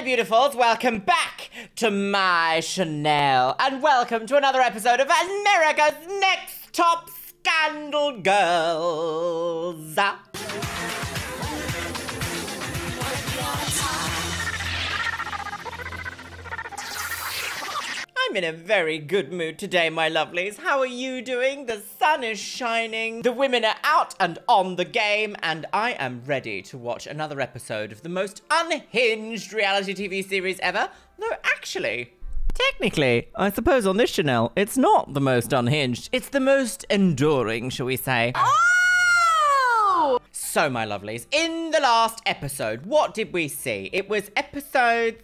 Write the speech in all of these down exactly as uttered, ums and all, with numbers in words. Hi beautifuls, welcome back to my Chanel and welcome to another episode of America's Next Top Scandal Girls. I'm in a very good mood today, my lovelies. How are you doing? The sun is shining, the women are out and on the game, and I am ready to watch another episode of the most unhinged reality T V series ever. No, actually, technically, I suppose on this Chanel, it's not the most unhinged. It's the most enduring, shall we say. Oh! So, my lovelies, in the last episode, what did we see? It was episode...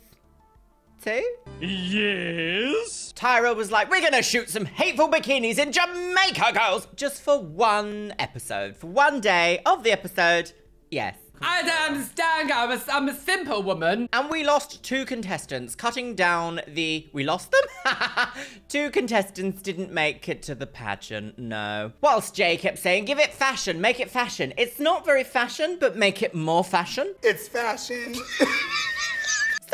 two? Yes? Tyra was like, we're gonna shoot some hateful bikinis in Jamaica, girls! Just for one episode, for one day of the episode, yes. I don't understand, I'm a, I'm a simple woman. And we lost two contestants, cutting down the... We lost them? Two contestants didn't make it to the pageant, no. Whilst Jay kept saying, give it fashion, make it fashion. It's not very fashion, but make it more fashion. It's fashion.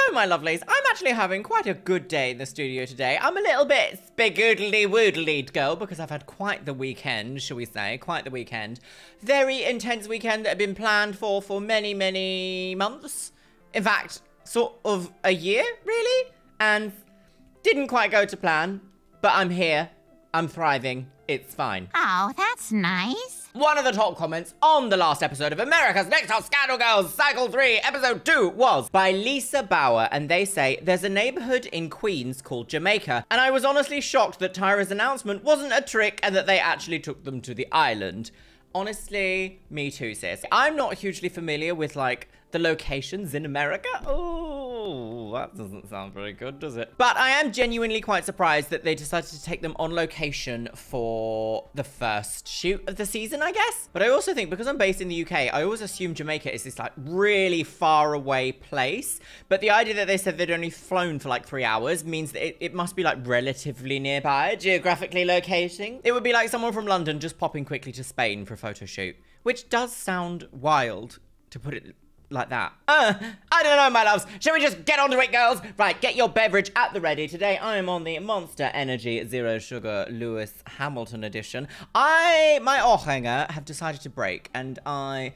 So, my lovelies, I'm actually having quite a good day in the studio today. I'm a little bit spigoodly-woodly, girl, because I've had quite the weekend, shall we say, quite the weekend. Very intense weekend that had been planned for for many, many months. In fact, sort of a year, really? And didn't quite go to plan, but I'm here. I'm thriving. It's fine. Oh, that's nice. One of the top comments on the last episode of America's Next Top Scandal Girls, Cycle three, Episode two was by Lisa Bauer, and they say, there's a neighborhood in Queens called Jamaica, and I was honestly shocked that Tyra's announcement wasn't a trick and that they actually took them to the island. Honestly, me too, sis. I'm not hugely familiar with, like, the locations in America. Oh, that doesn't sound very good, does it? But I am genuinely quite surprised that they decided to take them on location for the first shoot of the season, I guess. But I also think because I'm based in the U K, I always assume Jamaica is this like really far away place. But the idea that they said they'd only flown for like three hours means that it, it must be like relatively nearby, geographically locating. It would be like someone from London just popping quickly to Spain for a photo shoot, which does sound wild, to put it like that. Uh, I don't know, my loves. Shall we just get on to it, girls? Right, get your beverage at the ready. Today, I am on the Monster Energy Zero Sugar Lewis Hamilton edition. I, my Ohrhanger have decided to break, and I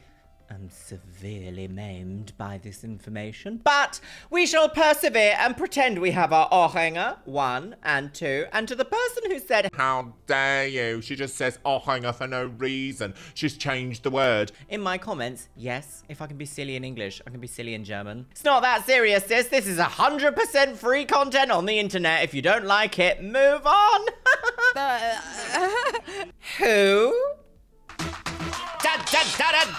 am severely maimed by this information. But we shall persevere and pretend we have our Ohrhanger, one and two. And to the person who said, how dare you? She just says Ohrhanger for no reason. She's changed the word. In my comments, yes, if I can be silly in English, I can be silly in German. It's not that serious, sis. This is one hundred percent free content on the internet. If you don't like it, move on. Who? Da, da, da, da,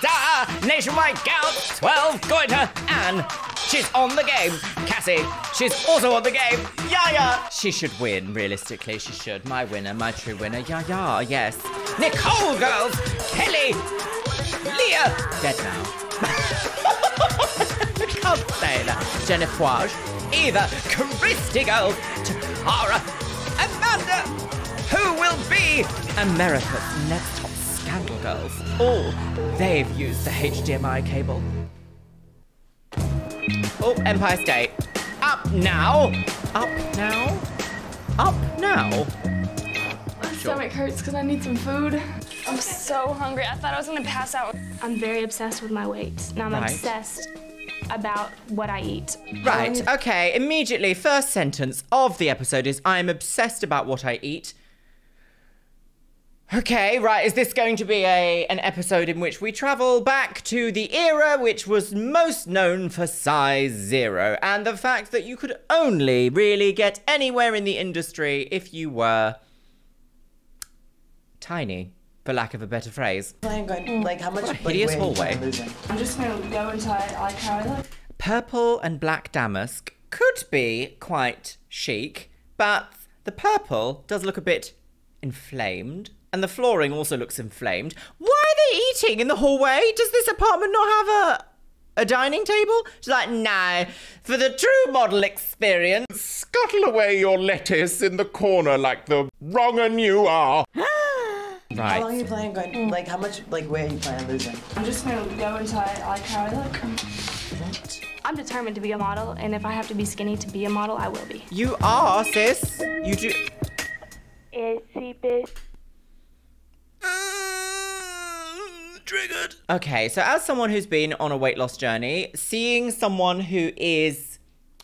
da. Nationwide Gals, twelve, going to Anne. She's on the game. Cassie, she's also on the game. Yaya. Yeah. She should win, realistically, she should. My winner, my true winner, Yaya, yeah, yeah, yes. Nicole, girls, Kelly, Leah, dead now. Can't say that. Jennifer, Eva, Christy, girls, Tara, Amanda. Who will be America's Next Top Scandal Girls? Oh, they've used the H D M I cable. Oh, Empire State. Up now. Up now. Up now. My stomach hurts because I need some food. I'm so hungry. I thought I was going to pass out. I'm very obsessed with my weight. Now I'm right. obsessed about what I eat. Right. Um, okay. Immediately, first sentence of the episode is, I'm obsessed about what I eat. Okay, right, is this going to be a an episode in which we travel back to the era which was most known for size zero and the fact that you could only really get anywhere in the industry if you were tiny, for lack of a better phrase. I'm going, like, how much what a hideous hallway. I'm just going to go until I like how I look. Purple and black damask could be quite chic, but the purple does look a bit inflamed. And the flooring also looks inflamed. Why are they eating in the hallway? Does this apartment not have a, a dining table? She's like, no, for the true model experience. Scuttle away your lettuce in the corner like the wrong un you are. Right. How long are you planning on going? Like, how much, like, where are you planning on losing? I'm just going to go until I like how I look. What I'm determined to be a model, and if I have to be skinny to be a model, I will be. You are, sis. You do. Itchy bitch. Triggered. Okay, so as someone who's been on a weight loss journey, seeing someone who is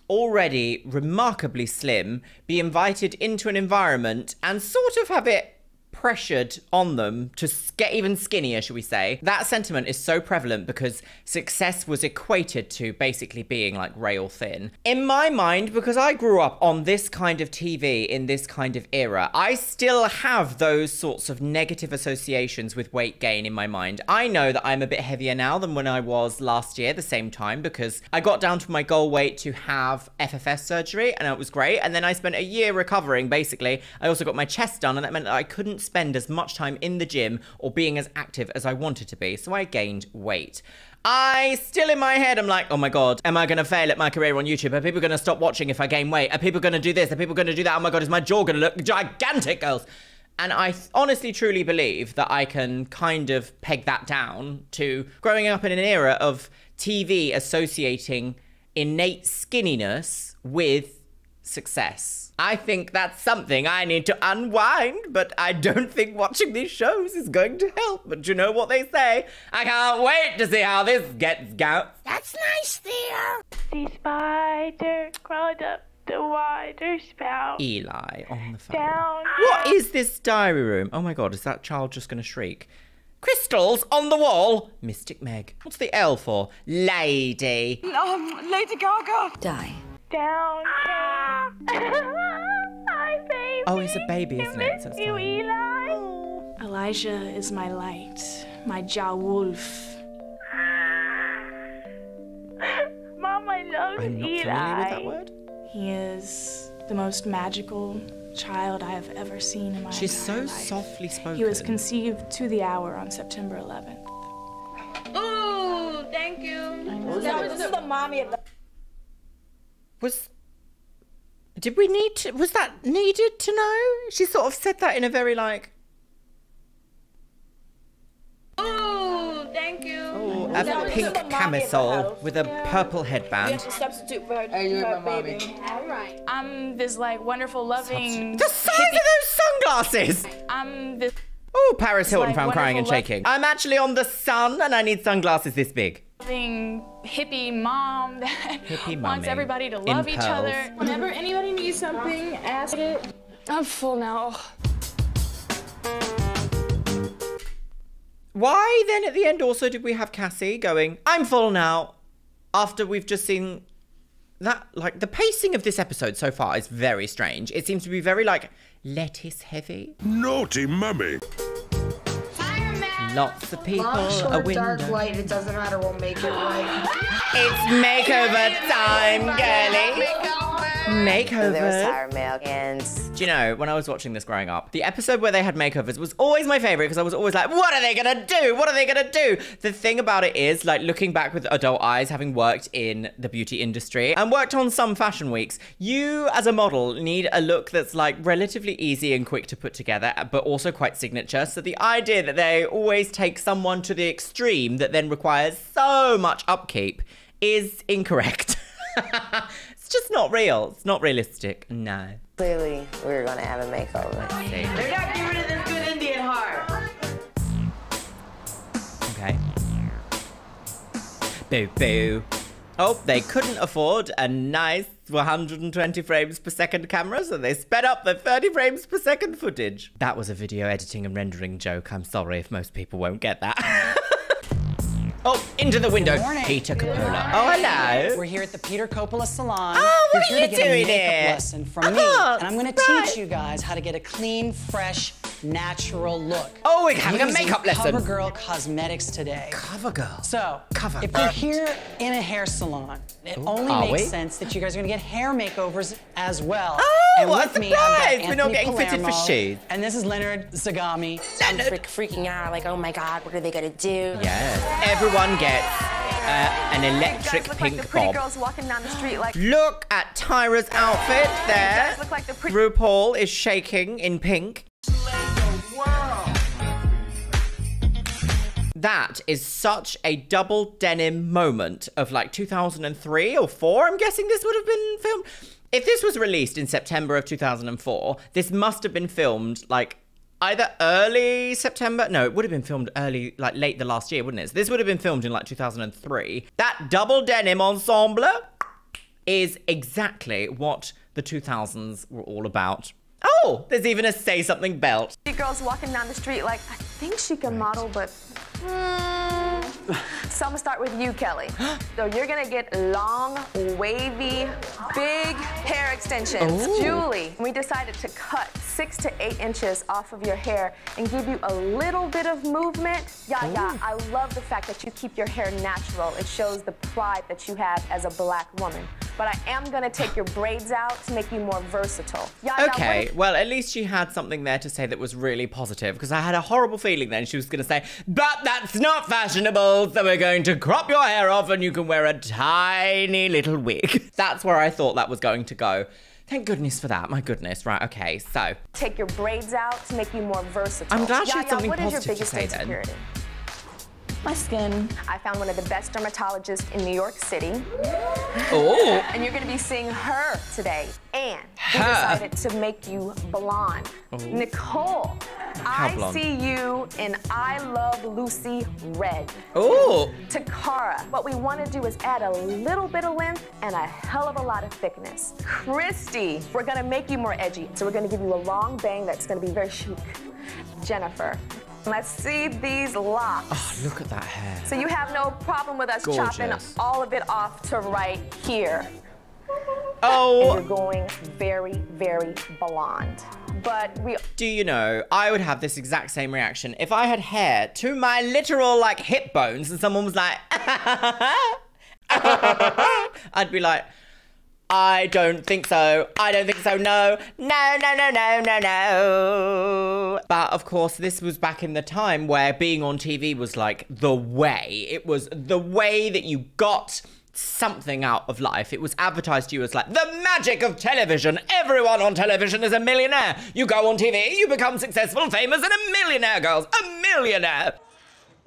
already remarkably slim be invited into an environment and sort of have it pressured on them to get even skinnier, shall we say, that sentiment is so prevalent because success was equated to basically being like rail thin. In my mind, because I grew up on this kind of T V in this kind of era, I still have those sorts of negative associations with weight gain in my mind. I know that I'm a bit heavier now than when I was last year, the same time, because I got down to my goal weight to have F F S surgery and it was great. And then I spent a year recovering, basically. I also got my chest done and that meant that I couldn't spend as much time in the gym or being as active as I wanted to be, so I gained weight. I still in my head, I'm like, oh my God, am I gonna fail at my career on YouTube? Are people gonna stop watching if I gain weight? Are people gonna do this? Are people gonna do that? Oh my God, is my jaw gonna look gigantic, girls? And I honestly, truly believe that I can kind of peg that down to growing up in an era of T V associating innate skinniness with success. I think that's something I need to unwind, but I don't think watching these shows is going to help. But you know what they say? I can't wait to see how this gets go. That's nice, Theo. The spider crawled up the wider spout. Eli on the phone. Down. What is this diary room? Oh my God, is that child just gonna shriek? Crystals on the wall. Mystic Meg. What's the L for? Lady. Um, Lady Gaga. Die. Down, down. Hi, baby. Oh, it's a baby, isn't it? So you, Eli. Oh. Elijah is my light, my Jah Wolf. Mom, I love Eli. I'm not familiar with that word. He is the most magical child I have ever seen in my She's entire so life. Softly spoken. He was conceived to the hour on September eleventh. Ooh, thank you. Was that was the mommy. Was, did we need to, was that needed to know? She sort of said that in a very like. Oh, thank you. Oh, a that pink camisole with a yeah. purple headband. You have to substitute for her, her baby. Mommy. All right. I'm this like wonderful, loving. Substitute. The size of those sunglasses. I'm this. Oh, Paris Hilton like found crying and shaking. I'm actually on the sun and I need sunglasses this big. Hippie mom that hippie wants everybody to love each pearls. Other. Whenever anybody needs something, ask it. I'm full now. Why then at the end also did we have Cassie going, I'm full now, after we've just seen that, like the pacing of this episode so far is very strange. It seems to be very like lettuce heavy. Naughty mummy. Lots of people, Long, short, a window. Dark, light, it doesn't matter, we'll make it right. It's makeover time, girly. Makeover. There was sour milk and... Do you know, when I was watching this growing up, the episode where they had makeovers was always my favorite because I was always like, what are they gonna do? What are they gonna do? The thing about it is, like, looking back with adult eyes, having worked in the beauty industry and worked on some fashion weeks, you as a model need a look that's like relatively easy and quick to put together, but also quite signature. So the idea that they always take someone to the extreme that then requires so much upkeep is incorrect. It's just not real. It's not realistic. No. Clearly, we were going to have a makeover. They're not getting rid of this good Indian heart. Okay. Boo boo. Oh, they couldn't afford a nice one hundred twenty frames per second camera, so they sped up the thirty frames per second footage. That was a video editing and rendering joke. I'm sorry if most people won't get that. Oh, into the window. Peter Coppola. Oh, hello. We're here at the Peter Coppola salon. Oh, what You're are you doing here? From oh, me, and I'm going to right. teach you guys how to get a clean, fresh, natural look. Oh, we're having a makeup lesson. CoverGirl cosmetics today. CoverGirl. So, Cover if you're here in a hair salon, it Ooh, only makes we? sense that you guys are going to get hair makeovers as well. Oh, and what with a surprise! Me, I've got we're not getting Palermo, fitted for shade. And this is Leonard Zagami. Leonard. I'm freak, freaking out, like, oh my God, what are they going to do? Yes. Every Everyone gets uh, an electric look pink like the pretty bob. Girls walking down the street like look at Tyra's outfit there. Look like the pretty RuPaul is shaking in pink. Wow. That is such a double denim moment of like two thousand three or four. I'm guessing this would have been filmed. If this was released in September of two thousand four, this must have been filmed like either early September. No, it would have been filmed early, like late the last year, wouldn't it? So this would have been filmed in like two thousand three. That double denim ensemble is exactly what the two thousands were all about. Oh, there's even a say something belt. Girls walking down the street like, I think she can right. model, but mm. So I'm gonna start with you, Kelly. So you're gonna get long, wavy, big hair extensions. Ooh. Julie, we decided to cut six to eight inches off of your hair and give you a little bit of movement. Yeah, Ooh. yeah, I love the fact that you keep your hair natural. It shows the pride that you have as a black woman. But I am gonna take your braids out to make you more versatile. Yaya, okay, well, at least she had something there to say that was really positive, because I had a horrible feeling then she was gonna say, but that's not fashionable, so we're going to crop your hair off and you can wear a tiny little wig. That's where I thought that was going to go. Thank goodness for that, my goodness. Right, okay, so. Take your braids out to make you more versatile. I'm glad she had something Yaya, positive to say then. What is your biggest insecurity? My skin. I found one of the best dermatologists in New York City. Oh. And you're gonna be seeing her today. And we decided to make you blonde. Ooh. Nicole, How I blonde. see you in I Love Lucy red. Oh. Takara, what we wanna do is add a little bit of length and a hell of a lot of thickness. Christy, we're gonna make you more edgy. So we're gonna give you a long bang that's gonna be very chic. Jennifer. Let's see these locks. Oh, look at that hair. So you have no problem with us Gorgeous. chopping all of it off to right here. Oh. And you're going very, very blonde. But we... Do you know, I would have this exact same reaction if I had hair to my literal, like, hip bones and someone was like... I'd be like... I don't think so. I don't think so. No, no, no, no, no, no, no. But of course, this was back in the time where being on T V was like the way. It was the way that you got something out of life. It was advertised to you as like the magic of television. Everyone on television is a millionaire. You go on T V, you become successful, famous, and a millionaire, girls. A millionaire.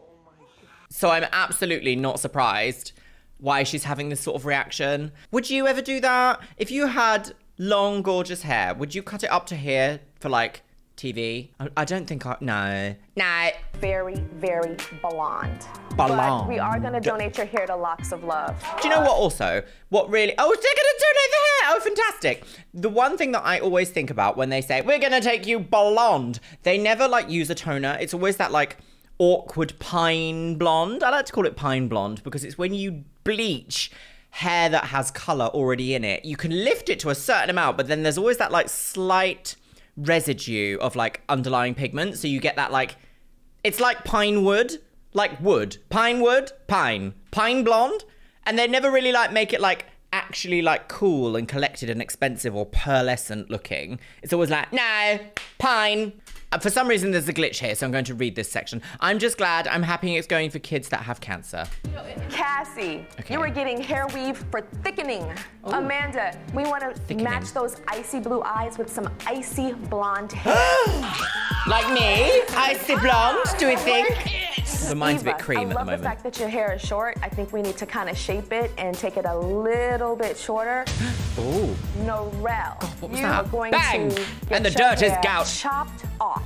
Oh my God. So I'm absolutely not surprised why she's having this sort of reaction. Would you ever do that? If you had long, gorgeous hair, would you cut it up to here for like T V? I, I don't think I, no. No. Very, very blonde. Blonde. But we are gonna donate your hair to Locks of Love. Do you know what also? What really, oh, they're gonna donate the hair, oh, fantastic. The one thing that I always think about when they say, we're gonna take you blonde, they never like use a toner. It's always that like awkward pine blonde. I like to call it pine blonde because it's when you bleach hair that has color already in it. You can lift it to a certain amount, but then there's always that like slight residue of like underlying pigment. So you get that like, it's like pine wood, like wood, pine wood, pine, pine blonde. And they never really like make it like actually like cool and collected and expensive or pearlescent looking. It's always like, no, pine. For some reason, there's a glitch here, so I'm going to read this section. I'm just glad, I'm happy it's going for kids that have cancer. Cassie, okay. You are getting hair weave for thickening. Ooh. Amanda, we want to match those icy blue eyes with some icy blonde hair. Like me? Icy blonde, do we think? The mind's a bit cream at the moment. I love the fact that your hair is short. I think we need to kind of shape it and take it a little bit shorter. Ooh. Norel, God, what was you that? Are going Bang! To get and the dirt is gout. Chopped off.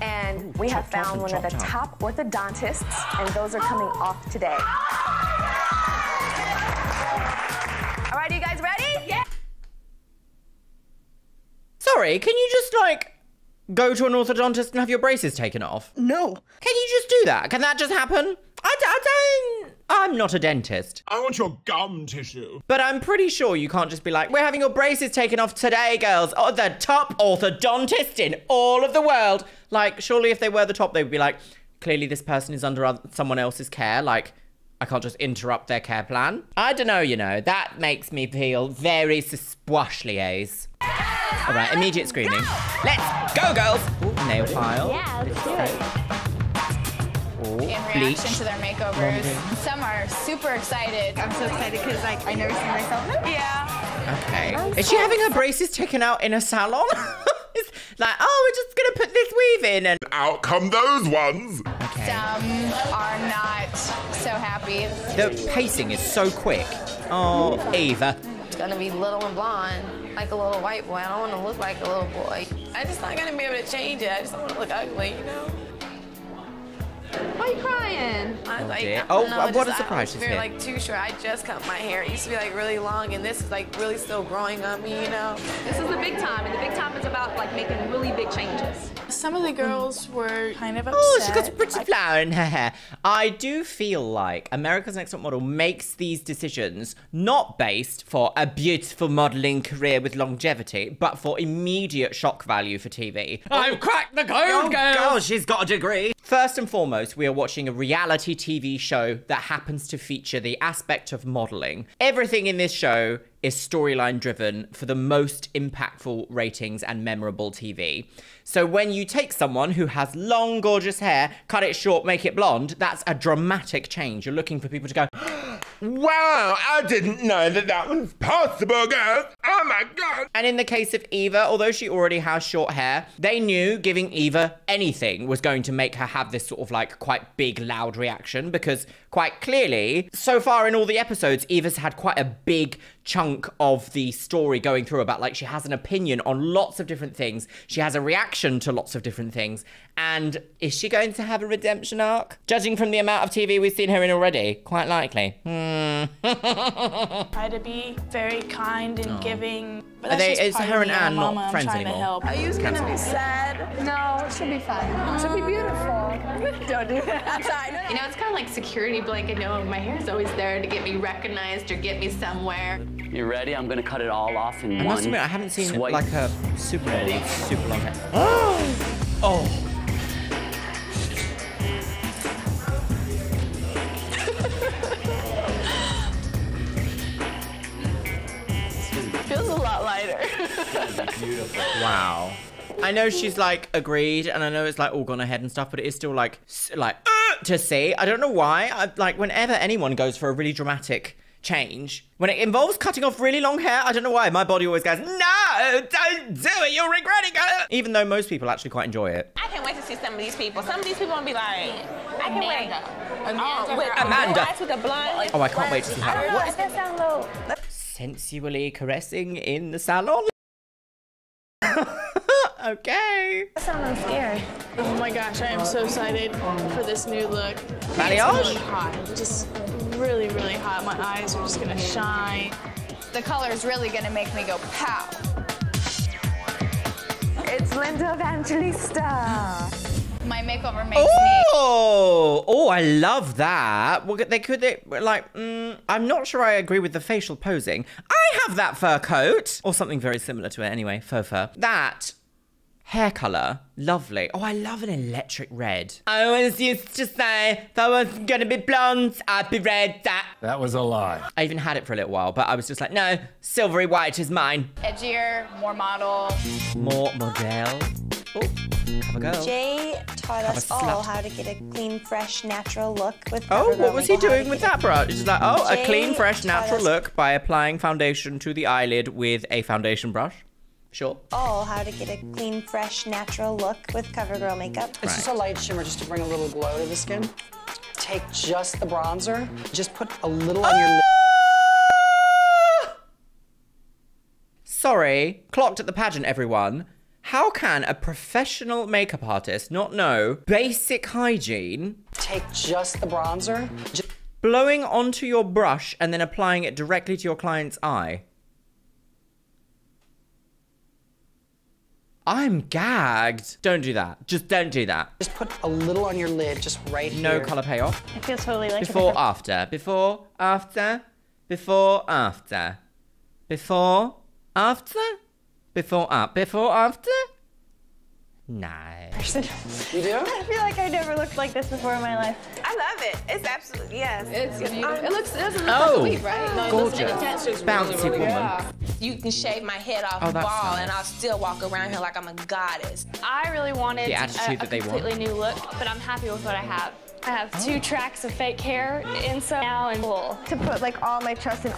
And Ooh, we have found one of the top orthodontists, and those are coming off today. All right, are you guys ready? Yeah. Sorry, can you just like go to an orthodontist and have your braces taken off? No. Can you just do that? Can that just happen? I, I don't, I'm not a dentist. I want your gum tissue. But I'm pretty sure you can't just be like, we're having your braces taken off today, girls. Oh, the top orthodontist in all of the world. Like, surely if they were the top, they would be like, clearly this person is under someone else's care. Like, I can't just interrupt their care plan. I don't know, you know, that makes me feel very susquashlies. All right, immediate screaming. Go! Let's go, girls. Ooh, nail file. Yeah, let's do it. In reaction Bleach. to their makeovers. London. Some are super excited. I'm so excited because like I never seen myself. Yeah. Okay. I'm Is so she having her braces taken out in a salon? It's like, oh, we're just gonna put this weave in and out come those ones. Okay. okay. Some are not so happy. The pacing is so quick. Oh, Eva. It's gonna be little and blonde, like a little white boy. I don't wanna look like a little boy. I'm just not gonna be able to change it. I just don't wanna look ugly, you know? Why are you crying? I was like, I oh, know, what just, a surprise! You're like too short. I just cut my hair. It used to be like really long, and this is like really still growing on me. You know. This is the big time, and the big time is about like making really big changes. Some of the girls were kind of upset. Oh, she got a pretty flower in her hair. I do feel like America's Next Top Model makes these decisions not based for a beautiful modeling career with longevity, but for immediate shock value for T V. I've cracked the code, oh, girl. Girl, she's got a degree. First and foremost, we are watching a reality T V show that happens to feature the aspect of modeling. Everything in this show is storyline driven for the most impactful ratings and memorable T V. So when you take someone who has long, gorgeous hair, cut it short, make it blonde, that's a dramatic change. You're looking for people to go, wow, I didn't know that that was possible, girls. Oh my God. And in the case of Eva, although she already has short hair, they knew giving Eva anything was going to make her have this sort of like quite big, loud reaction because quite clearly, so far in all the episodes, Eva's had quite a big chunk of the story going through about like she has an opinion on lots of different things. She has a reaction to lots of different things. And is she going to have a redemption arc? Judging from the amount of T V we've seen her in already, quite likely. Hmm. Try to be very kind and oh. giving. But that's Are they, just is part her of and Anne not Mama, friends anymore? To help. Are you going to be sad? No, it should be fun. Um, it should be beautiful. Don't do that. Sorry, no, no. You know, it's kind of like security blanket. No, my hair's always there to get me recognized or get me somewhere. You ready? I'm going to cut it all off in I one. I must admit, I haven't seen swipe. like a super long, super long hair. Oh! Oh! Beautiful. Wow. I know she's like agreed and I know it's like all gone ahead and stuff, but it is still like like uh, to see. I don't know why. I, like whenever anyone goes for a really dramatic change, when it involves cutting off really long hair, I don't know why my body always goes, no, don't do it, you'll regret it, girl. Even though most people actually quite enjoy it. I can't wait to see some of these people. Some of these people will be like, I can't wait. Amanda. Wait. Amanda. Amanda. Oh, I can't wait to see her. What is that sound low? Sensually caressing in the salon. Okay. That sounds scary. Oh my gosh, I am so excited for this new look. Balayage? Hot. Just really, really hot. My eyes are just gonna shine. The color is really gonna make me go pow. It's Linda Evangelista. My makeover makes me. Oh, oh, I love that. Well, they could, they, like, mm, I'm not sure I agree with the facial posing. I have that fur coat. Or something very similar to it anyway, faux fur. That. Hair colour, lovely. Oh, I love an electric red. I always used to say, if I wasn't gonna be blonde, I'd be red. That that was a lie. I even had it for a little while, but I was just like, no, silvery white is mine. Edgier, more model. More model. Oh, have a go. Jay taught us all how to get a clean, fresh, natural look with Oh, what was he doing with that brush? It's just like, oh, Jay a clean, fresh, natural look by applying foundation to the eyelid with a foundation brush. Sure. Oh, how to get a clean, fresh, natural look with CoverGirl makeup. It's right. just a light shimmer just to bring a little glow to the skin. Take just the bronzer, just put a little on ah! your lip. Sorry, clocked at the pageant, everyone. How can a professional makeup artist not know basic hygiene? Take just the bronzer. Just blowing onto your brush and then applying it directly to your client's eye. I'm gagged. Don't do that. Just don't do that. Just put a little on your lid, just right here. No colour payoff. I feel totally like Before, after. Before, after. Before, after. Before, after. Before, up. Before, after. Nice. You do? I feel like I never looked like this before in my life. I love it. It's absolutely, yes. It's beautiful. Um, it looks, it doesn't look oh, sweet, right? No, gorgeous. Bouncy really, really woman. Yeah. You can shave my head off oh, the ball nice. and I'll still walk around here like I'm a goddess. I really wanted the attitude a, that a they completely want. new look, but I'm happy with what I have. I have oh. two tracks of fake hair in so now and wool. To put like all my trust in.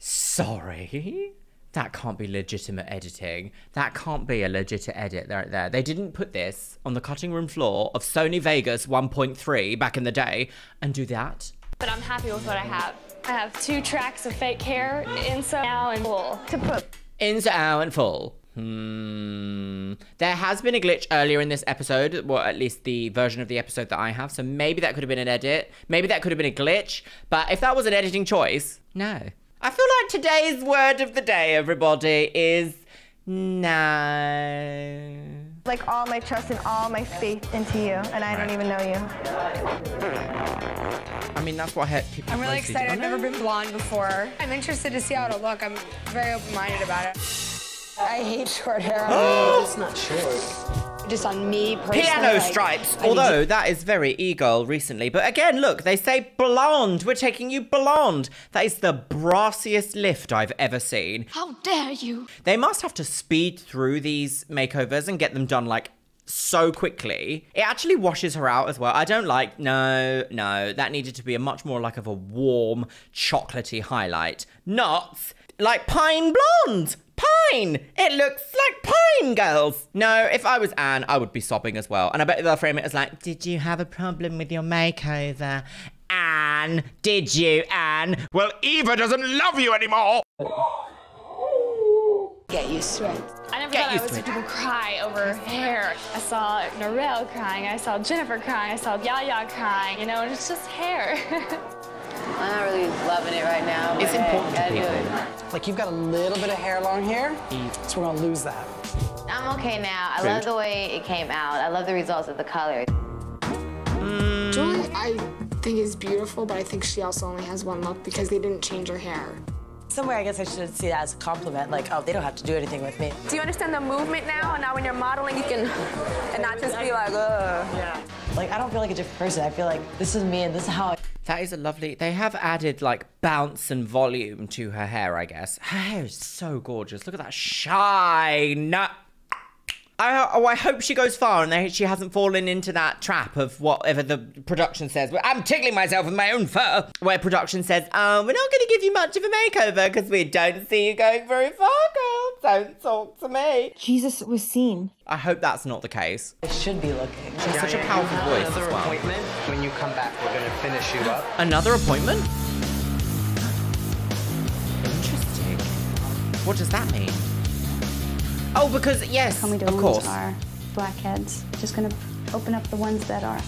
Sorry? That can't be legitimate editing. That can't be a legitimate edit right there. They didn't put this on the cutting room floor of Sony Vegas one point three back in the day and do that. But I'm happy with what I have. I have two tracks of fake hair, inside out and full. To put. Inside out and full. Hmm. There has been a glitch earlier in this episode, well, at least the version of the episode that I have, so maybe that could have been an edit. Maybe that could have been a glitch, but if that was an editing choice, no. I feel like today's word of the day, everybody, is no. Like all my trust and all my faith into you, and I right. don't even know you. I mean, that's what I people I'm really excited. Do. I've never been blonde before. I'm interested to see how it'll look. I'm very open-minded about it. I hate short hair. Oh, it's not short. Just on me personally. Piano like, stripes. I Although that is very e-girl recently. But again, look, they say blonde. We're taking you blonde. That is the brassiest lift I've ever seen. How dare you? They must have to speed through these makeovers and get them done like so quickly. It actually washes her out as well. I don't like, no, no. That needed to be a much more like of a warm, chocolatey highlight. Not like pine blonde. Pine! It looks like pine, girls! No, if I was Anne, I would be sobbing as well. And I bet they'll frame it as like, did you have a problem with your makeover? Anne, did you, Anne? Well, Eva doesn't love you anymore! Get used to it. I never Get thought I would see people cry over hair. I saw Norelle crying, I saw Jennifer crying, I saw Yaya crying, you know, and it's just hair. I'm not really loving it right now. But it's important hey, to people. It. Like, you've got a little bit of hair long here, so we're gonna lose that. I'm okay now. I Food. love the way it came out. I love the results of the color. Mm. Julie, I think is beautiful, but I think she also only has one look because they didn't change her hair. Somewhere, I guess I should see that as a compliment, like, oh, they don't have to do anything with me. Do you understand the movement now? And now when you're modeling, you can, and not just be like, ugh. Yeah. Like, I don't feel like a different person. I feel like this is me and this is how I... That is a lovely, they have added like bounce and volume to her hair, I guess. Her hair is so gorgeous. Look at that shine. I, oh, I hope she goes far and they, she hasn't fallen into that trap of whatever the production says. I'm tickling myself with my own fur. Where production says, oh, we're not going to give you much of a makeover because we don't see you going very far, girl. Don't talk to me. Jesus was seen. I hope that's not the case. It should be looking. She's yeah, such yeah, a powerful yeah. voice Another as well. appointment. When you come back, we're going to finish you up. Another appointment? Interesting. What does that mean? Oh, because, yes, of course. Our blackheads. Just going to open up the ones that are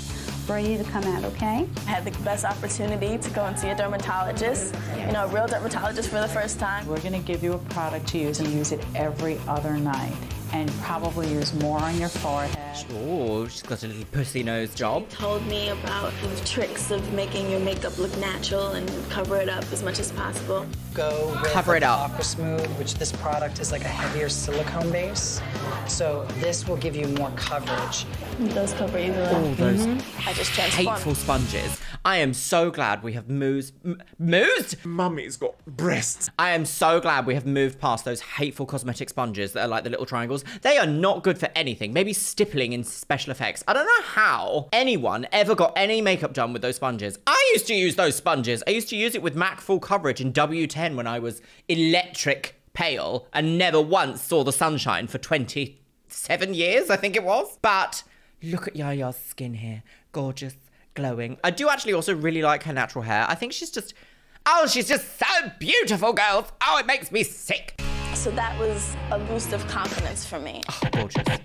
ready to come out, okay? I had the best opportunity to go and see a dermatologist, you know, a real dermatologist for the first time. We're going to give you a product to use and use it every other night and probably use more on your forehead. Oh, she's got a little pussy nose job. She told me about the tricks of making your makeup look natural and cover it up as much as possible. Go with cover it up. Aqua Smooth, which this product is like a heavier silicone base. So this will give you more coverage. Those cover you up. Oh, those mm-hmm. I just transformed. Hateful sponges. I am so glad we have moved, m moved? Mummy's got breasts. I am so glad we have moved past those hateful cosmetic sponges that are like the little triangles. They are not good for anything. Maybe stippling in special effects. I don't know how anyone ever got any makeup done with those sponges. I used to use those sponges. I used to use it with MAC full coverage in W ten when I was electric pale and never once saw the sunshine for twenty-seven years, I think it was. But look at Yaya's skin here. Gorgeous. Glowing. I do actually also really like her natural hair. I think she's just, oh, she's just so beautiful, girls. Oh, it makes me sick. So that was a boost of confidence for me. Oh, gorgeous.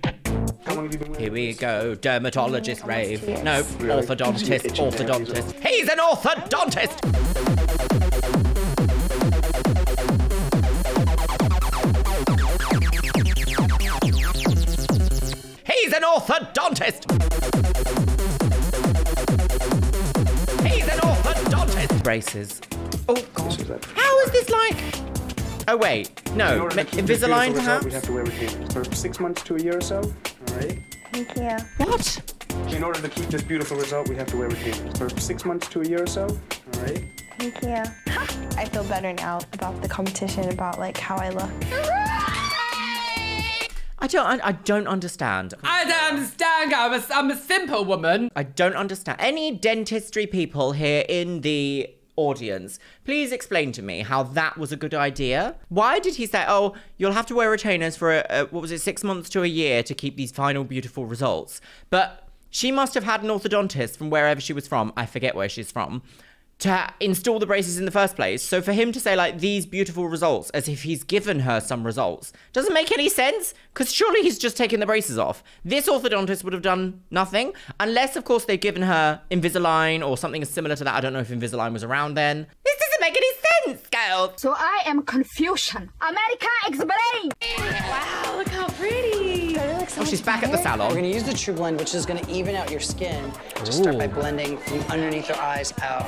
Here we go, dermatologist rave. No, orthodontist, orthodontist. He's an orthodontist. He's an orthodontist. Braces. Oh God. How is this like? Oh wait, no. Invisalign perhaps? We'd have to wear retainers for six months to a year or so. All right. Thank you. What? In order to keep this beautiful result, we have to wear retainers for six months to a year or so. All right. Thank you. I feel better now about the competition, about like how I look. I don't. I don't understand. I don't understand. I'm a, I'm a simple woman. I don't understand. Any dentistry people here in the audience. Please explain to me how that was a good idea. Why did he say, oh, you'll have to wear retainers for, a, a, what was it, six months to a year to keep these final beautiful results? But she must have had an orthodontist from wherever she was from, I forget where she's from, to install the braces in the first place. So for him to say, like, these beautiful results, as if he's given her some results, doesn't make any sense, because surely he's just taken the braces off. This orthodontist would have done nothing, unless, of course, they've given her Invisalign or something similar to that. I don't know if Invisalign was around then. This doesn't make any sense, girl. So I am confusion. America, explain. Wow, look how pretty. Oh, she's back at the salon. We're going to use the True Blend, which is going to even out your skin. Just Ooh. Start by blending from underneath your eyes out.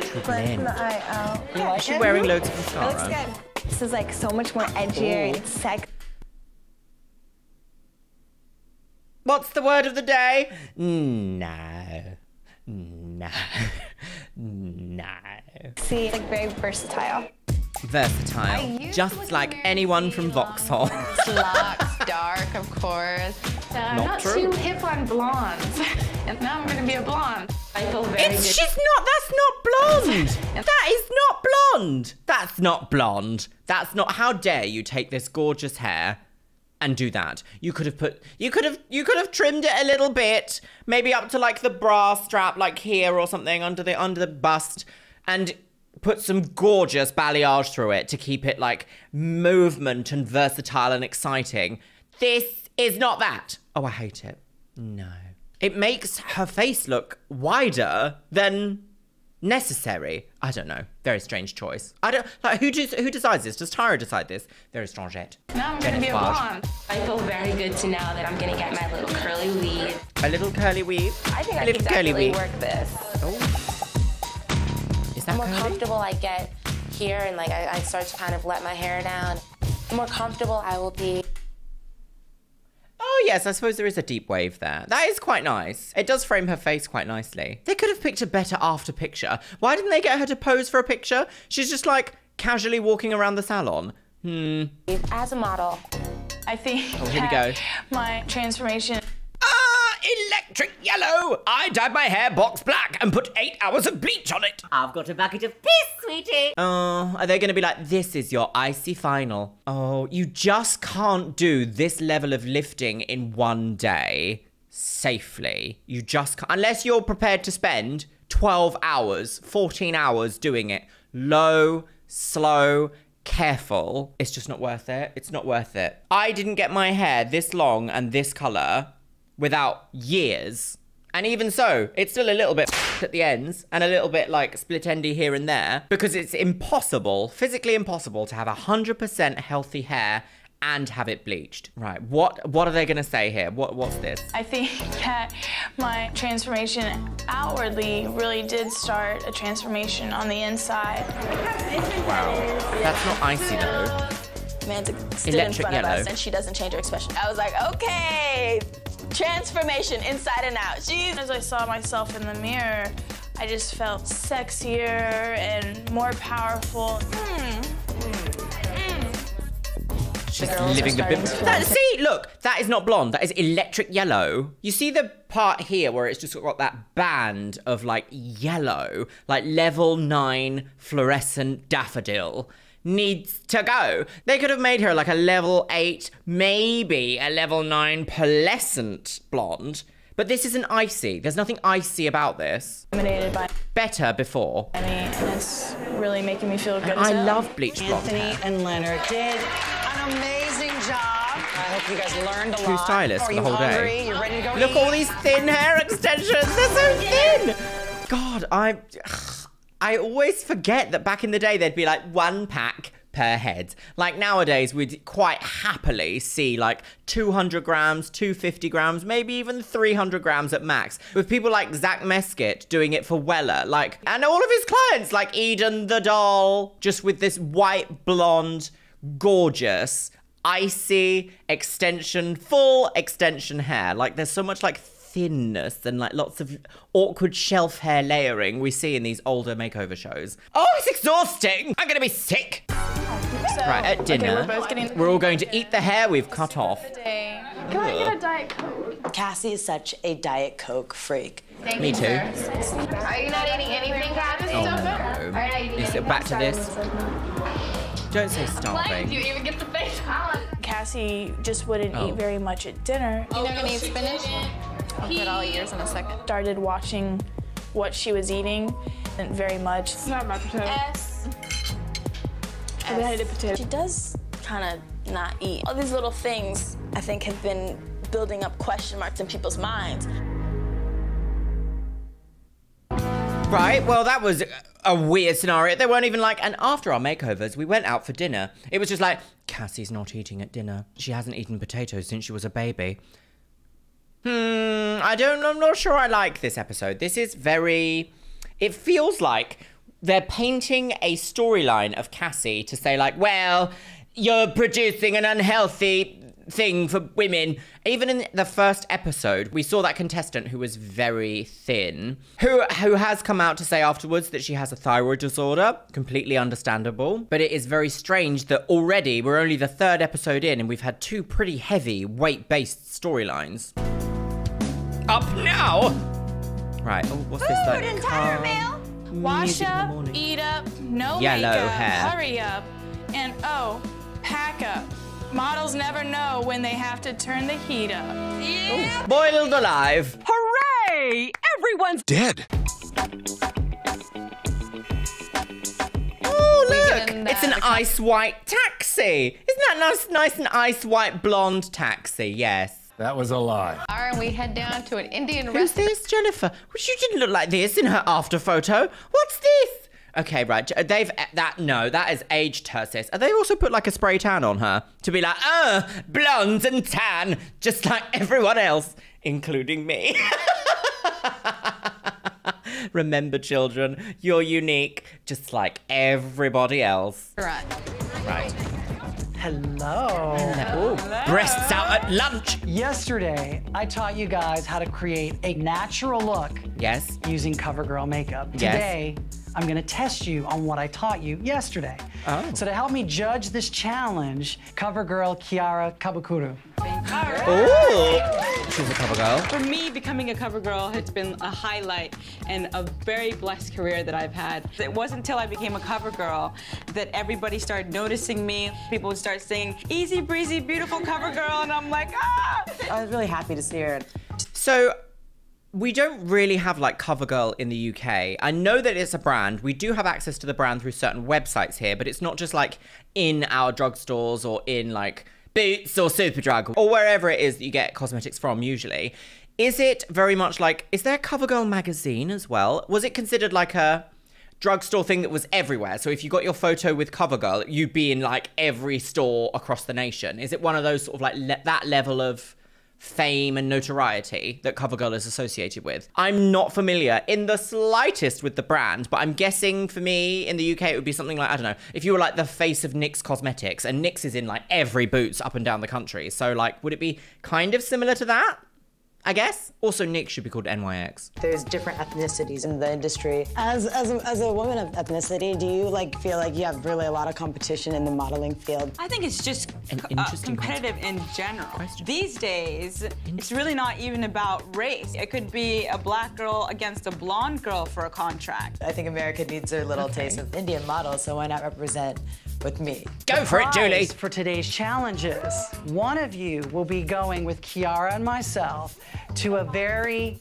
True Blend. From the eye out. Yeah, like she's wearing loads of mascara. It looks good. This is like so much more edgier Ooh. And sexy. What's the word of the day? No. No. No. See, it's like very versatile. Versatile. Just like anyone from Vauxhall. Locks, dark, of course. Uh, I'm not, not too hip on blondes. And now I'm going to be a blonde. I feel very it's, She's not, that's not blonde. That is not blonde. That's not blonde. That's not, how dare you take this gorgeous hair and do that. You could have put, you could have, you could have trimmed it a little bit, maybe up to like the bra strap, like here or something under the, under the bust, and put some gorgeous balayage through it to keep it like movement and versatile and exciting. This is not that. Oh, I hate it. No. It makes her face look wider than necessary. I don't know. Very strange choice. I don't, like, who, does, who decides this? Does Tyra decide this? Very strangette. Now I'm going to be a blonde. I feel very good to know that I'm going to get my little curly weave. A little curly weave? I think I can definitely work this. Oh. The more curly? comfortable I get here and like I, I start to kind of let my hair down, the more comfortable I will be. Oh yes, I suppose there is a deep wave there. That is quite nice. It does frame her face quite nicely. They could have picked a better after picture. Why didn't they get her to pose for a picture? She's just like casually walking around the salon. Hmm. As a model, I think oh, here we go. my transformation. Electric yellow! I dyed my hair box black and put eight hours of bleach on it. I've got a bucket of piss, sweetie. Oh, are they going to be like, this is your icy final? Oh, you just can't do this level of lifting in one day safely. You just can't, unless you're prepared to spend twelve hours, fourteen hours doing it. Low, slow, careful. It's just not worth it. It's not worth it. I didn't get my hair this long and this color without years. And even so, it's still a little bit at the ends and a little bit like split-endy here and there, because it's impossible, physically impossible, to have one hundred percent healthy hair and have it bleached. Right, what what are they gonna say here? What What's this? I think that my transformation outwardly really did start a transformation on the inside. Wow, that's not icy though. Man stood in front of us and she doesn't change her expression. I was like, okay. Transformation inside and out. Jeez. As I saw myself in the mirror, I just felt sexier and more powerful. Mm. Mm. She's living the bit. That, see, look, that is not blonde. That is electric yellow. You see the part here where it's just got that band of like yellow, like level nine fluorescent daffodil. Needs to go. They could have made her like a level eight, maybe a level nine pearlescent blonde, but this isn't icy. There's nothing icy about this. By Better before. I mean, and it's really making me feel good. And I love bleach blonde Anthony hair. and Leonard did an amazing job. I hope you guys learned a True lot. True stylist for the whole hungry? day. You're ready to go Look eat? all these thin hair extensions. They're so thin. God, I... I always forget that back in the day, there'd be like one pack per head. Like nowadays, we'd quite happily see like two hundred grams, two hundred fifty grams, maybe even three hundred grams at max. With people like Zach Mesket doing it for Wella, like, and all of his clients, like Eden the Doll, just with this white, blonde, gorgeous, icy extension, full extension hair. Like there's so much like thinness and like lots of awkward shelf hair layering we see in these older makeover shows. Oh, it's exhausting. I'm gonna be sick. So, right, at dinner, okay, we're, both getting we're all going to eat the hair we've cut off. Can I get a Diet Coke? Cassie is such a Diet Coke freak. Thank Me you, too. Sir. Are you not eating anything, Travis? Oh, no. Are you not eating anything? Back to this. Don't say starving. You even get the face on. Cassie just wouldn't oh. eat very much at dinner. You're not gonna eat spinach? I'll put all yours in a second. Started watching what she was eating, and very much. It's not my potato. S. I hated potato. She does kind of not eat. All these little things, I think, have been building up question marks in people's minds. Right, well, that was a weird scenario. They weren't even like, and after our makeovers, we went out for dinner. It was just like, Cassie's not eating at dinner. She hasn't eaten potatoes since she was a baby. Hmm, I don't, I'm not sure I like this episode. This is very, it feels like they're painting a storyline of Cassie to say like, well, you're producing an unhealthy thing for women. Even in the first episode, we saw that contestant who was very thin, who who has come out to say afterwards that she has a thyroid disorder. Completely understandable. But it is very strange that already we're only the third episode in and we've had two pretty heavy weight-based storylines. Up now! Right, oh, what's Food this though? Food and tire mail. Wash up, eat up, no Yellow makeup, hair. Hurry up, and oh, pack up. Models never know when they have to turn the heat up. Yeah. Boiled alive. Hooray! Everyone's dead. Oh, look. It's an ice white taxi. Isn't that nice? Nice and ice white blonde taxi, yes. That was a lie. All right, we head down to an Indian restaurant. Who's this, Jennifer? Well, she didn't look like this in her after photo. What's this? Okay, right, they've, that, no, that is aged her, sis. And they also put like a spray tan on her to be like, oh, blonde and tan, just like everyone else, including me. Remember, children, you're unique, just like everybody else. Right. Right. Hello. Hello. Hello. Breasts out at lunch. Yesterday, I taught you guys how to create a natural look. Yes. Using CoverGirl makeup. Yes. Today, I'm gonna test you on what I taught you yesterday. Oh. So to help me judge this challenge, CoverGirl Kiara Kabukuru. Right. Ooh, she's a CoverGirl. For me, becoming a CoverGirl has been a highlight and a very blessed career that I've had. It wasn't until I became a CoverGirl that everybody started noticing me. People would start saying, easy breezy, beautiful CoverGirl, and I'm like, ah! I was really happy to see her. So, we don't really have like CoverGirl in the U K. I know that it's a brand. We do have access to the brand through certain websites here, but it's not just like in our drugstores or in like Boots or Superdrug or wherever it is that you get cosmetics from usually. Is it very much like, is there a CoverGirl magazine as well? Was it considered like a drugstore thing that was everywhere? So if you got your photo with CoverGirl, you'd be in like every store across the nation. Is it one of those sort of like le- that level of fame and notoriety that CoverGirl is associated with? I'm not familiar in the slightest with the brand, but I'm guessing for me in the U K, it would be something like, I don't know, if you were like the face of NYX Cosmetics, and NYX is in like every Boots up and down the country. So like, would it be kind of similar to that? I guess. Also, NYX should be called N Y X. There's different ethnicities in the industry. As, as, a, as a woman of ethnicity, do you like feel like you have really a lot of competition in the modeling field? I think it's just An co interesting uh, competitive in general. Question. These days, it's really not even about race. It could be a black girl against a blonde girl for a contract. I think America needs a little okay. taste of Indian models, so why not represent with me? Go the for it, Julie. For today's challenges, one of you will be going with Kiara and myself to a very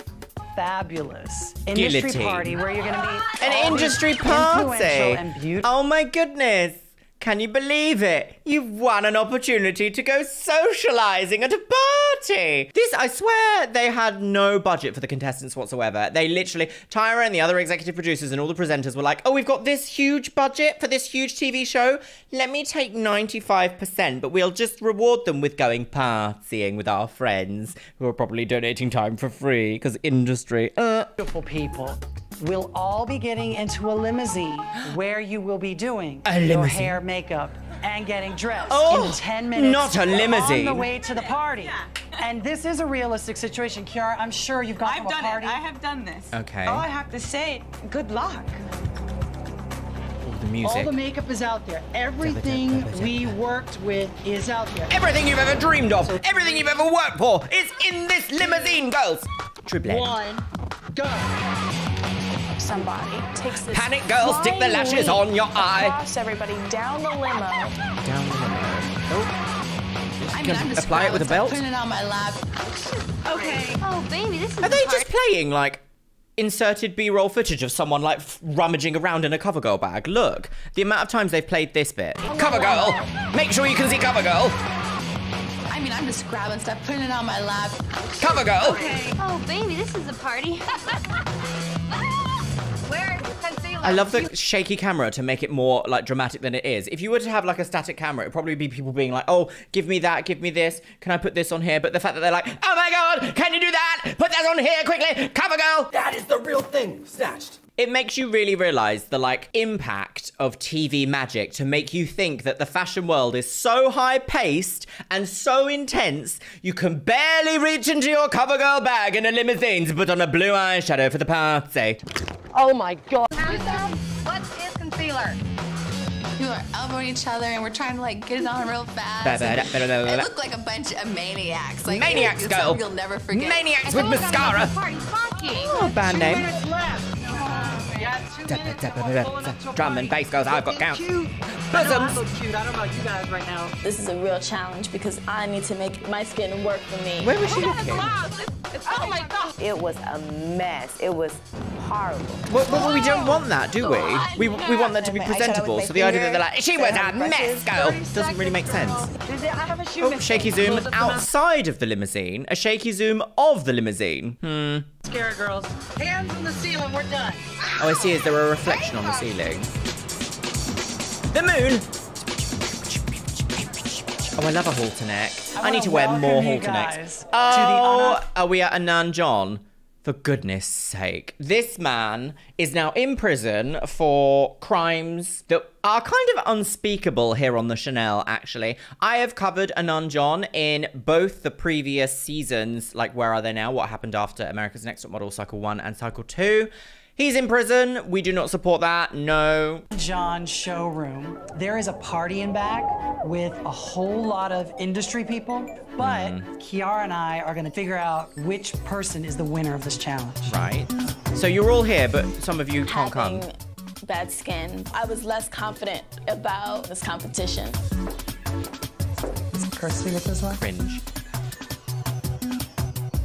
fabulous industry Guillotine. party where you're going to meet an industry party. And beautiful. Oh my goodness! Can you believe it? You've won an opportunity to go socializing at a party. This, I swear, they had no budget for the contestants whatsoever. They literally, Tyra and the other executive producers and all the presenters were like, oh, we've got this huge budget for this huge T V show. Let me take ninety-five percent, but we'll just reward them with going partying with our friends who are probably donating time for free because industry, uh. Beautiful people. We'll all be getting into a limousine where you will be doing your hair, makeup, and getting dressed oh, in ten minutes. Not a limousine. On the way to the party. Yeah. And this is a realistic situation. Kiara, I'm sure you've gone I've to a party. It. I have done this. Okay. All I have to say, good luck. All the music. All the makeup is out there. Everything we worked with is out there. Everything you've ever dreamed of, everything you've ever worked for is in this limousine, girls. Triplet. One. Go. Somebody takes this. Panic, girl, stick the lashes on your eye. Across everybody down the limo. Down the limo. Oh. I mean, I'm just apply it with a belt. Putting it on my lap. Okay. Oh, baby, this is. Are they just playing like inserted B-roll footage of someone like rummaging around in a CoverGirl bag? Look, the amount of times they've played this bit. Oh, CoverGirl, make sure you can see CoverGirl. I mean, I'm just grabbing stuff, putting it on my lap. CoverGirl! Okay. Oh, baby, this is a party. Where is concealer? I love the shaky camera to make it more, like, dramatic than it is. If you were to have, like, a static camera, it'd probably be people being like, oh, give me that, give me this. Can I put this on here? But the fact that they're like, oh, my God, can you do that? Put that on here quickly. CoverGirl! That is the real thing. Snatched. It makes you really realize the, like, impact of T V magic to make you think that the fashion world is so high-paced and so intense, you can barely reach into your CoverGirl bag in a limousine to put on a blue eyeshadow for the party. Oh, my God. What is concealer? We are elbowing each other, and we're trying to, like, get it on real fast. They look like a bunch of maniacs. Like, maniacs, girl. You'll never forget. Maniacs with mascara. Oh, bad name. Drum and bass girls, I've got gowns. Bosoms. This is a real challenge because I need to make my skin work for me. Where was she looking? Oh my God! It was a mess. It was horrible. Well, well, we don't want that, do we? We we want that to be presentable. So the idea that they're like, she was a mess, girl, doesn't really make sense. Oh, shaky zoom outside of the limousine. A shaky zoom of the limousine. Hmm. Scary girls. Hands on the ceiling. We're done. Oh, I see. Is there a reflection on the ceiling? The moon! Oh, I love a halter neck. I, I need to wear more halter necks. Oh, are we at Anand Jon? For goodness sake. This man is now in prison for crimes that are kind of unspeakable here on the Channel, actually. I have covered Anand Jon in both the previous seasons, like Where Are They Now? What Happened After America's Next Top Model, Cycle one and Cycle two. He's in prison. We do not support that. No. John's showroom. There is a party in back with a whole lot of industry people, but mm. Kiara and I are going to figure out which person is the winner of this challenge. Right. So you're all here, but some of you can't come. Bad skin. I was less confident about this competition. Is cursing with this one? Cringe.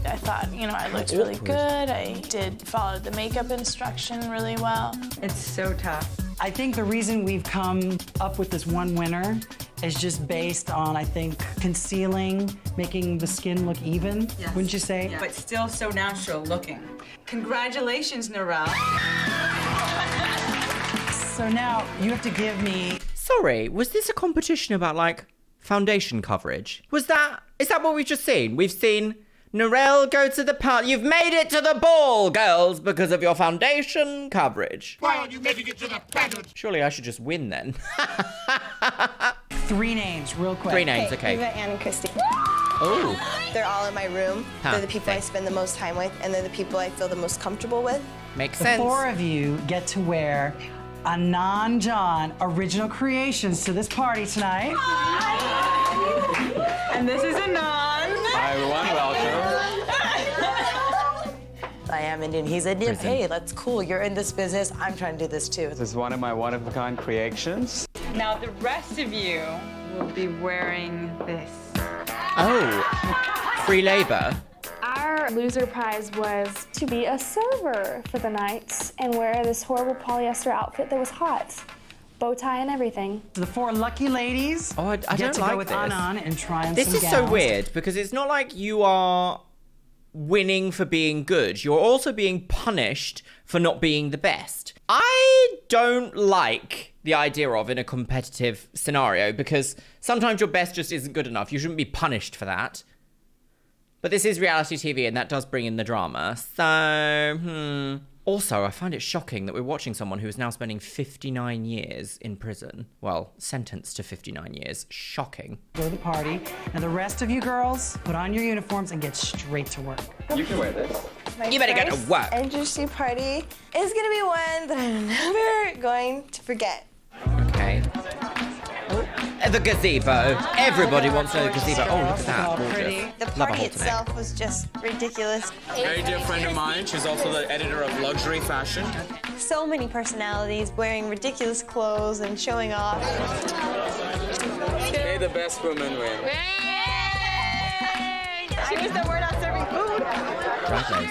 I thought, you know, I looked really good. I did follow the makeup instruction really well. It's so tough. I think the reason we've come up with this one winner is just based on, I think, concealing, making the skin look even, yes. Wouldn't you say? Yeah. But still so natural looking. Congratulations, Narelle. So now you have to give me... Sorry, was this a competition about, like, foundation coverage? Was that... Is that what we've just seen? We've seen... Narelle, go to the party. You've made it to the ball, girls, because of your foundation coverage. Why aren't you making it to the pageant? Surely I should just win then. Three names, real quick. Three names, okay. Eva, Anne, and Christy. Oh. They're all in my room. Huh. They're the people Thanks. I spend the most time with, and they're the people I feel the most comfortable with. Makes the sense. The four of you get to wear Anand Jon original creations to this party tonight. Oh. And this is Anand. Hi, everyone. Welcome. I am Indian. He's Indian. Prison. Hey, that's cool. You're in this business. I'm trying to do this, too. This is one of my one-of-a-kind creations. Now, the rest of you will be wearing this. Oh, free labor. Our loser prize was to be a server for the night and wear this horrible polyester outfit that was hot. Bow tie and everything. The four lucky ladies oh, I, I get don't to like go with this. Anand and try on This some is gowns. So weird because it's not like you are winning for being good. You're also being punished for not being the best. I don't like the idea of in a competitive scenario because sometimes your best just isn't good enough. You shouldn't be punished for that. But this is reality T V and that does bring in the drama. So, hmm... Also, I find it shocking that we're watching someone who is now spending fifty-nine years in prison. Well, sentenced to fifty-nine years. Shocking. Go to the party, and the rest of you girls, put on your uniforms and get straight to work. You can wear this. My you better get to work. Industry party is gonna be one that I'm never going to forget. Okay. the gazebo. Everybody wants to know the gazebo. Oh, look at that. Gorgeous. The party itself was just ridiculous. Very dear friend of mine. She's also the editor of Luxury Fashion. So many personalities wearing ridiculous clothes and showing off. May the best women win. Yay! She used the word on serving food. Right.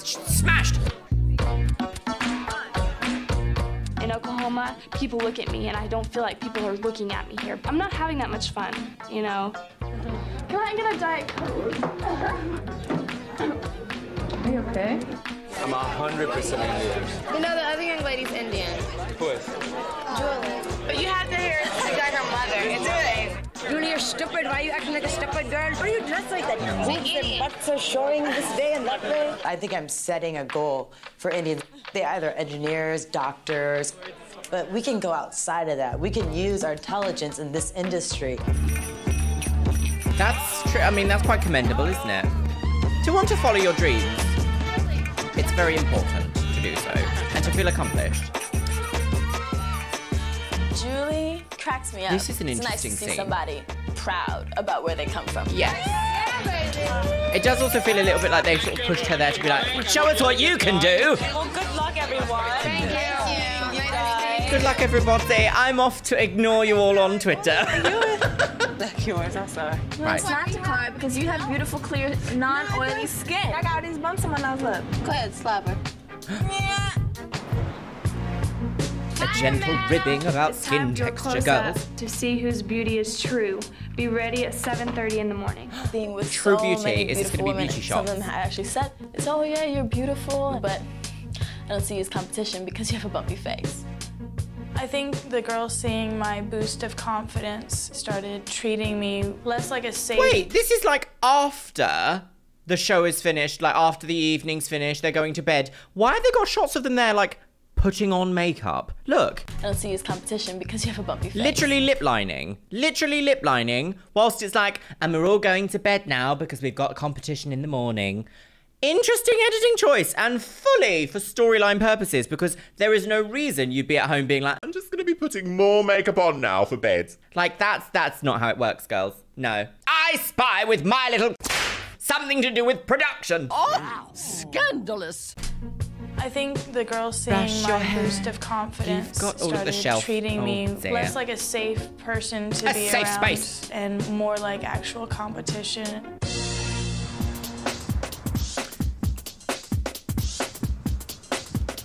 Smashed! In Oklahoma, people look at me, and I don't feel like people are looking at me here. I'm not having that much fun, you know? Can I get a Diet Coke? Are you okay? I'm one hundred percent Indian. You know, the other young lady's Indian. Who is? Julie. But you have to hear her speak like her mother. It's really... Julie, you're stupid. Why are you acting like a stupid girl? Why are you dressed like that? Your cheeks and butts are showing this day and that day. I think I'm setting a goal for Indians. They're either engineers, doctors, but we can go outside of that. We can use our intelligence in this industry. That's true. I mean, that's quite commendable, isn't it? To want to follow your dreams. It's very important to do so and to feel accomplished. Julie cracks me up. This is an it's interesting nice to see scene. Somebody proud about where they come from. Yes. Yeah, it does also feel a little bit like they sort of pushed her there to be like, show us what you can do. Well, good luck, everyone. Thank you. Thank you. Thank you. Good luck, everybody. I'm off to ignore you all on Twitter. Yours, I'm sorry. No, right. It's not to cry because you have beautiful, clear, non-oily skin. I got these bumps on my nose. Look. Go ahead, slap her. Yeah. A gentle ribbing about skin texture, girls. To see whose beauty is true, be ready at seven thirty in the morning. Being with true so beauty many is going to be beauty shots. Some of them actually said, "It's oh yeah, you're beautiful," but I don't see you as competition because you have a bumpy face. I think the girls seeing my boost of confidence started treating me less like a safe... Wait, this is like after the show is finished, like after the evening's finished, they're going to bed. Why have they got shots of them there, like, putting on makeup? Look. I don't see you as competition because you have a bumpy face. Literally lip lining. Literally lip lining, whilst it's like, and we're all going to bed now because we've got competition in the morning. Interesting editing choice and fully for storyline purposes because there is no reason you'd be at home being like, I'm just going to be putting more makeup on now for bed. Like that's that's not how it works, girls. No. I spy with my little something to do with production. Oh, wow. Scandalous. I think the girls seeing my boost of confidence got started treating oh, me dear. less like a safe person to a be safe around space. and more like actual competition.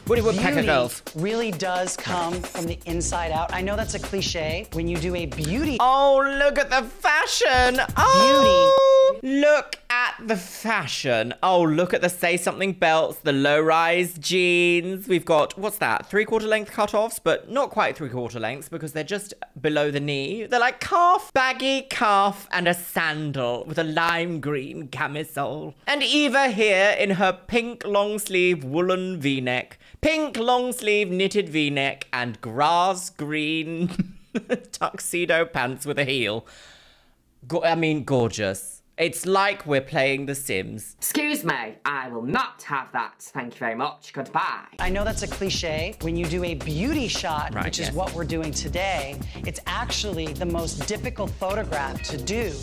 Woody Woodpecker girls. Really does come from the inside out. I know that's a cliche. When you do a beauty. Oh, look at the fashion. Oh, beauty. Look at the fashion. Oh, look at the say something belts, the low rise jeans. We've got, what's that? Three quarter length cutoffs, but not quite three quarter lengths because they're just below the knee. They're like calf, baggy calf and a sandal with a lime green camisole. And Eva here in her pink long sleeve woolen V-neck. Pink long-sleeve knitted V-neck and grass green tuxedo pants with a heel. Go I mean, gorgeous. It's like we're playing The Sims. Excuse me, I will not have that. Thank you very much. Goodbye. I know that's a cliche. When you do a beauty shot, right, which yes. is what we're doing today, it's actually the most difficult photograph to do.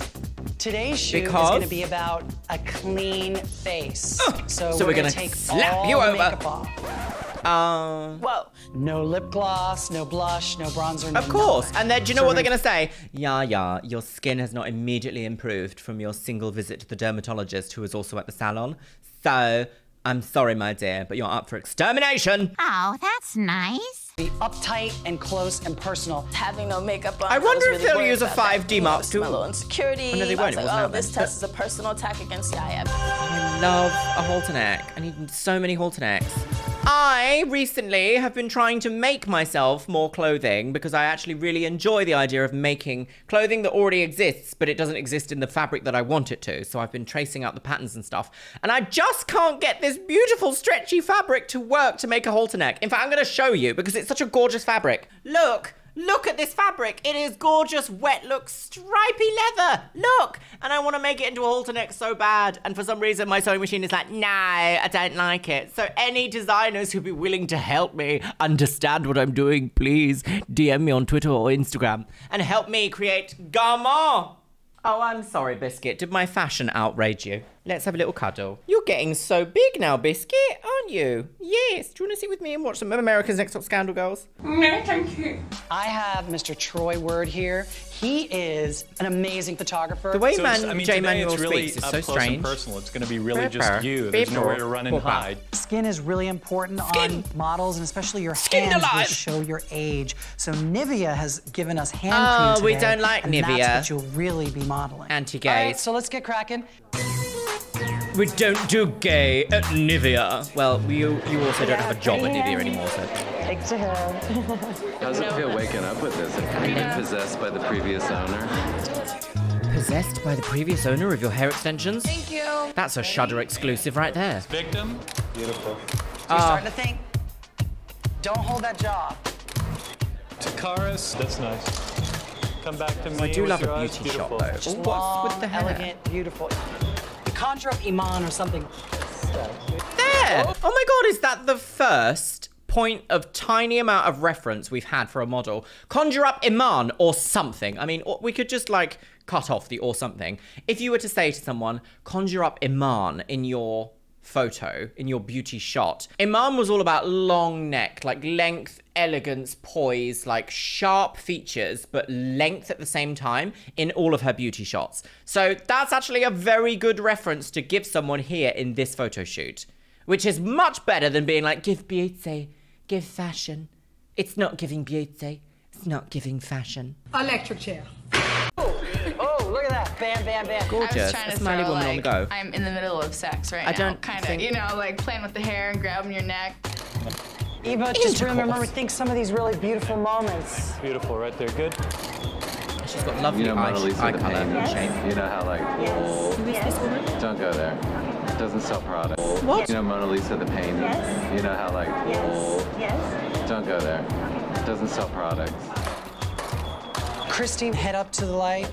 Today's shoot because... is going to be about a clean face. Oh, so, so we're, we're going to take slap all you over. Makeup off. Um, Whoa. No lip gloss, no blush, no bronzer, no Of course. Nothing. And then do you know so what they're going to say? Yeah, yeah, your skin has not immediately improved from your single visit to the dermatologist who was also at the salon. So, I'm sorry, my dear, but you're up for extermination. Oh, that's nice. Be uptight and close and personal. Having no makeup on. I wonder I if really they'll use a five D mark too. My little insecurity. Oh, no, they won't. I was like, oh, this then. test but... is a personal attack against the I F. I love a halter neck. I need so many halter necks. I recently have been trying to make myself more clothing because I actually really enjoy the idea of making clothing that already exists, but it doesn't exist in the fabric that I want it to. So I've been tracing out the patterns and stuff. And I just can't get this beautiful stretchy fabric to work to make a halter neck. In fact, I'm going to show you because it's It's such a gorgeous fabric. Look Look at this fabric. It is gorgeous, wet look, stripy leather. Look. And I want to make it into a halter neck so bad. And for some reason, my sewing machine is like, nah, I don't like it. So any designers who'd be willing to help me understand what I'm doing, please D M me on Twitter or Instagram and help me create garment. Oh, I'm sorry, Biscuit. Did my fashion outrage you? Let's have a little cuddle. You're getting so big now, Biscuit, aren't you? Yes. Do you want to sit with me and watch some America's Next Top Scandal, girls? No, thank you. I have Mister Troy Word here. He is an amazing photographer. The way so man, I mean, Jay Manuel speaks really is so strange. Personal. It's going to be really Pepper. Just you. There's Pepper. Nowhere to run and Pepper. Hide. Skin is really important Skin. On models, and especially your Skin hands will show your age. So Nivea has given us hand oh, cream today. Oh, we don't like and Nivea. That's what you'll really be modeling. Anti-gay. All right, so let's get cracking. We don't do gay at Nivea. Well, you, you also don't have a job at Nivea anymore, so. Thanks to her. How does it feel waking up with this and being possessed by the previous owner? Possessed by the previous owner of your hair extensions? Thank you. That's a Shudder exclusive right there. Victim. Beautiful. So you're starting to think, don't hold that jaw. Takaris, that's nice. Come back to me. I do love a beauty shot, though. Just long, with the hair? Elegant, beautiful. Conjure up Iman or something. There! Oh my god, is that the first point of tiny amount of reference we've had for a model? Conjure up Iman or something. I mean, we could just like cut off the or something. If you were to say to someone, conjure up Iman in your photo, in your beauty shot. Iman was all about long neck, like length, elegance, poise, like sharp features, but length at the same time in all of her beauty shots. So that's actually a very good reference to give someone here in this photo shoot, which is much better than being like, give beauty, give fashion. It's not giving beauty, it's not giving fashion. Electric chair. Oh, look at that. Bam, bam, bam. Gorgeous. I was trying to smiley woman like, on the go. I'm in the middle of sex right I now. I don't kind of, you know, like playing with the hair and grabbing your neck. Eva, just remember, think some of these really beautiful moments. Beautiful, right there. Good. She's got lovely you know, eye, eye color and shape. You know how, like, yes. Who is yes. this woman? Don't go there. It doesn't sell product. What? You know Mona Lisa, the painting. Yes. You know how, like, yes. yes. Don't go there. It doesn't sell products. Christine, head up to the light.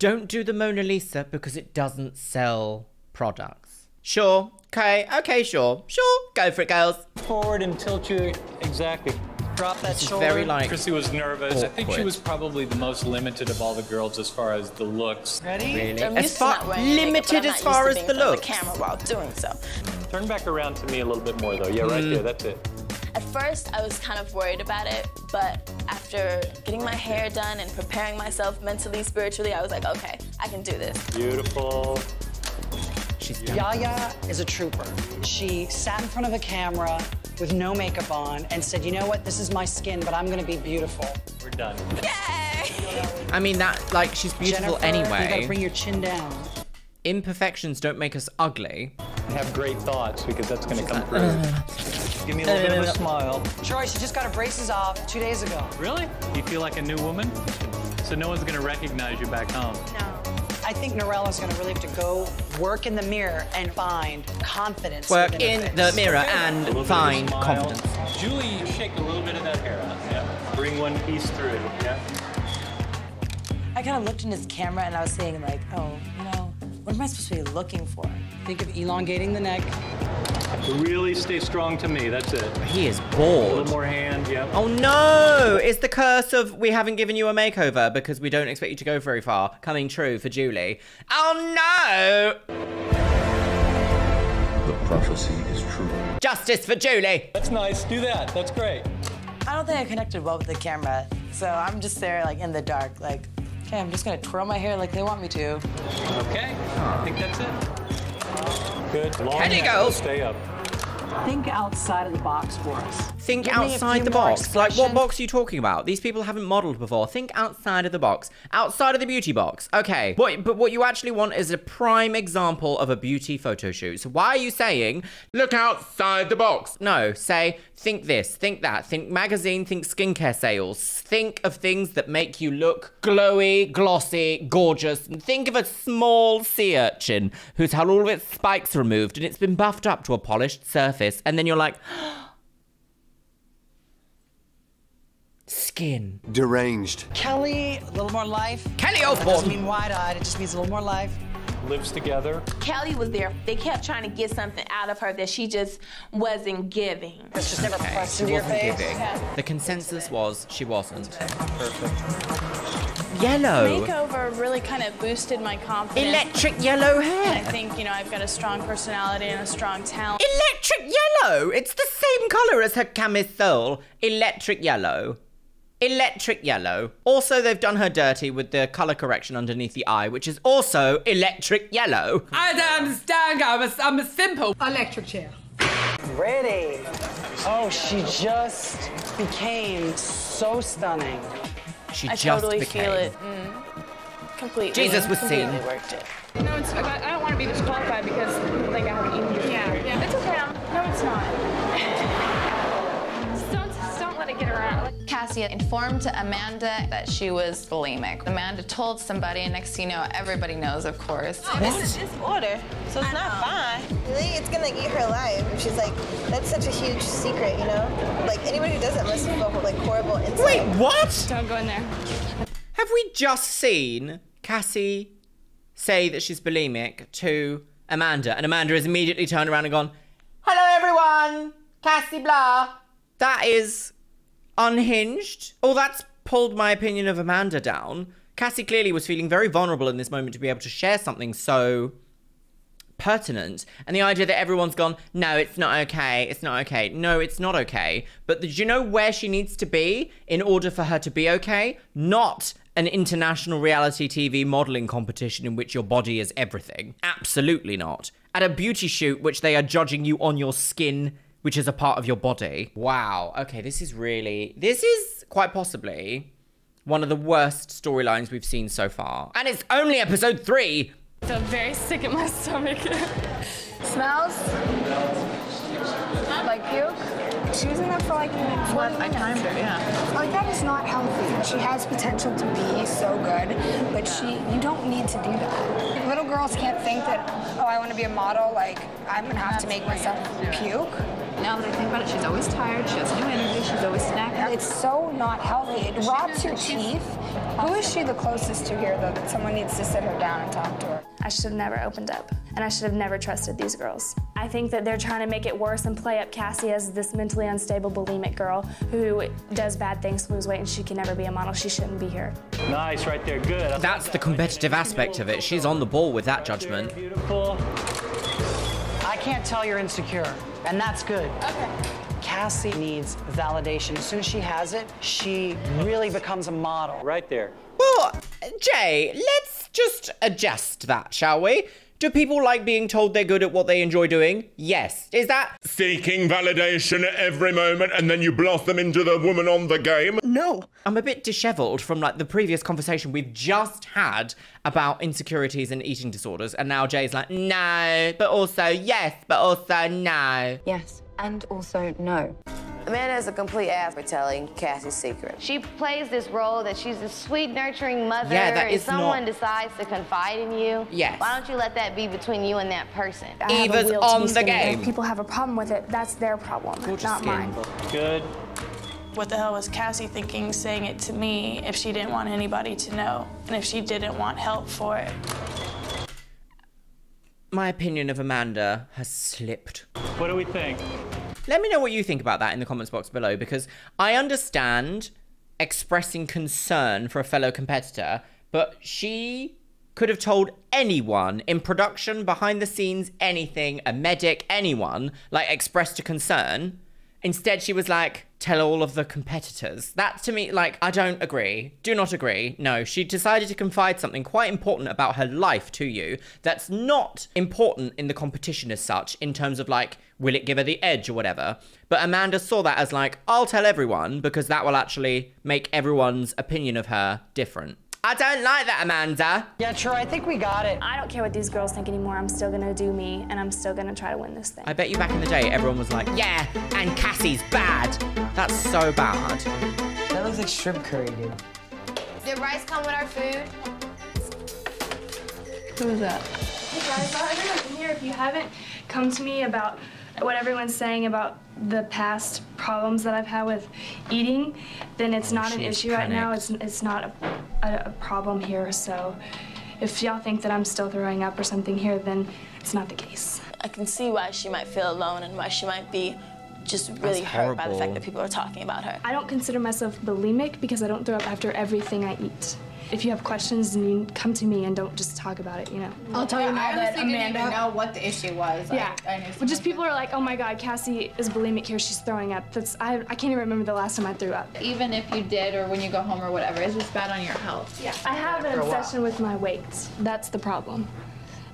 Don't do the Mona Lisa because it doesn't sell products. Sure. Okay. Okay, sure. Sure. Go for it, girls. Forward and tilt you. Exactly. Drop that shoulder. Very like Chrissy was nervous. Awkward. I think she was probably the most limited of all the girls as far as the looks. Ready? Really? As far, limited as far as the looks. I'm not used to being on the camera while doing so. Turn back around to me a little bit more, though. Yeah, right mm. there. That's it. At first, I was kind of worried about it, but after getting my hair done and preparing myself mentally, spiritually, I was like, okay, I can do this. Beautiful. She's Yaya is a trooper. She sat in front of a camera with no makeup on and said, you know what, this is my skin, but I'm going to be beautiful. We're done. Yay! I mean, that, like, she's beautiful Jennifer, anyway. You gotta bring your chin down. Imperfections don't make us ugly. Have great thoughts, because that's going to come through. Uh, Give me a little uh, bit of a smile. Troy, she just got her braces off two days ago. Really? You feel like a new woman? So no one's going to recognize you back home? No. I think Norella's going to really have to go work in the mirror and find confidence. Work in the mirror and find confidence. Julie, shake a little bit of that hair out. Yeah. Bring one piece through. Yeah. I kind of looked in his camera and I was saying, like, oh, you know, what am I supposed to be looking for? Think of elongating the neck. Really stay strong to me, that's it. He is bored. A little more hand, yeah. Oh no, it's the curse of we haven't given you a makeover because we don't expect you to go very far. Coming true for Julie. Oh no! The prophecy is true. Justice for Julie. That's nice, do that, that's great. I don't think I connected well with the camera, so I'm just there like in the dark, like, okay, I'm just gonna twirl my hair like they want me to. Okay, I think that's it. Good. Long Can you go? Stay up. Think outside of the box for us. Think Give outside the box. Like, what box are you talking about? These people haven't modeled before. Think outside of the box. Outside of the beauty box. Okay. What, but what you actually want is a prime example of a beauty photo shoot. So why are you saying, look outside the box? No, say, think this, think that, think magazine, think skincare sales. Think of things that make you look glowy, glossy, gorgeous. And think of a small sea urchin who's had all of its spikes removed and it's been buffed up to a polished surface. And then you're like, skin. Deranged. Kelly, a little more life. Kelly O'Ford. It doesn't mean wide-eyed, it just means a little more life. Lives together. Kelly was there. They kept trying to get something out of her that she just wasn't giving. It's just never okay. pressed into your face. Yeah. The consensus was she wasn't. Perfect. Yellow. Makeover really kind of boosted my confidence. Electric yellow hair. And I think, you know, I've got a strong personality and a strong talent. Electric yellow. It's the same color as her camisole. Electric yellow. Electric yellow. Also, they've done her dirty with the color correction underneath the eye, which is also electric yellow. I don't understand. I'm a, I'm a simple electric chair. Ready. Oh, she just became so stunning. She I just totally became. feel it. Mm. Completely. Jesus was completely seen. Worked it. No, it's, I don't want to be disqualified because like I haven't eaten yet. Yeah. yeah, it's okay. I'm, no, it's not. don't don't let it get around. Cassia informed Amanda that she was bulimic. Amanda told somebody, and next thing you know, everybody knows, of course. Oh, this is just water, so it's I not know. fine. Really, it's gonna eat her alive. If she's like, that's such a huge secret, you know? Like, anybody who does that must feel like horrible inside. Wait, what? Don't go in there. Have we just seen Cassie say that she's bulimic to Amanda, and Amanda has immediately turned around and gone, hello everyone, Cassie blah. That is unhinged. Oh, that's pulled my opinion of Amanda down. Cassie clearly was feeling very vulnerable in this moment to be able to share something so pertinent. And the idea that everyone's gone, no, it's not okay. It's not okay. No, it's not okay. But do you know where she needs to be in order for her to be okay? Not an international reality T V modeling competition in which your body is everything. Absolutely not. At a beauty shoot, which they are judging you on your skin, which is a part of your body. Wow, okay, this is really, this is quite possibly one of the worst storylines we've seen so far. And it's only episode three. I feel very sick in my stomach. Smells like puke. She was in there for like twenty minutes. I timed her, yeah. Like that is not healthy. She has potential to be so good, but she, you don't need to do that. Little girls can't think that, oh, I want to be a model, like I'm gonna have That's to make right. myself puke. Now that I think about it, she's always tired, she has no energy, she's always snacked. It's so not healthy. It rots your teeth. Who is she the closest to here, though, that someone needs to sit her down and talk to her? I should have never opened up, and I should have never trusted these girls. I think that they're trying to make it worse and play up Cassie as this mentally unstable, bulimic girl who does bad things to lose weight, and she can never be a model. She shouldn't be here. Nice, right there, good. That's the competitive aspect of it. She's on the ball with that judgment. Beautiful. I can't tell you're insecure. And that's good. Okay. Cassie needs validation. As soon as she has it, she really becomes a model. Right there. Well, Jay, let's just adjust that, shall we? Do people like being told they're good at what they enjoy doing? Yes. Is that seeking validation at every moment and then you blossom into the woman on the game? No. I'm a bit disheveled from like the previous conversation we've just had about insecurities and eating disorders. And now Jay's like, no, but also yes, but also no. Yes, and also no. Amanda is a complete ass for telling Cassie's secret. She plays this role that she's a sweet, nurturing mother. Yeah, that is if someone not... decides to confide in you, yes. why don't you let that be between you and that person? I Eva's on the game. If people have a problem with it, that's their problem, Gorgeous not skin. mine. Good. What the hell was Cassie thinking, saying it to me if she didn't want anybody to know and if she didn't want help for it? My opinion of Amanda has slipped. What do we think? Let me know what you think about that in the comments box below, because I understand expressing concern for a fellow competitor, but she could have told anyone in production, behind the scenes, anything, a medic, anyone, like expressed a concern. Instead, she was like, tell all of the competitors. That to me, like, I don't agree. Do not agree. No, she decided to confide something quite important about her life to you that's not important in the competition as such, in terms of like, will it give her the edge or whatever? But Amanda saw that as like, I'll tell everyone because that will actually make everyone's opinion of her different. I don't like that, Amanda. Yeah, sure, I think we got it. I don't care what these girls think anymore. I'm still gonna do me, and I'm still gonna try to win this thing. I bet you back in the day, everyone was like, yeah, and Cassie's bad. That's so bad. That looks like shrimp curry, dude. Did rice come with our food? Who was that? Hey, guys, I haven't been here. If you haven't come to me about what everyone's saying about the past problems that I've had with eating, then it's oh, not an issue panicked. right now. It's it's not a, a, a problem here. So if y'all think that I'm still throwing up or something here, then it's not the case. I can see why she might feel alone and why she might be just really That's hurt horrible. by the fact that people are talking about her. I don't consider myself bulimic because I don't throw up after everything I eat. If you have questions, then you come to me and don't just talk about it, you know. I'll tell you now that Amanda... I didn't even know what the issue was. Yeah. I, I knew well, just people are like, oh my God, Cassie is bulimic here, she's throwing up. That's I, I can't even remember the last time I threw up. Even if you did or when you go home or whatever, it's just bad on your health. Yeah. I have an obsession with my weight. That's the problem.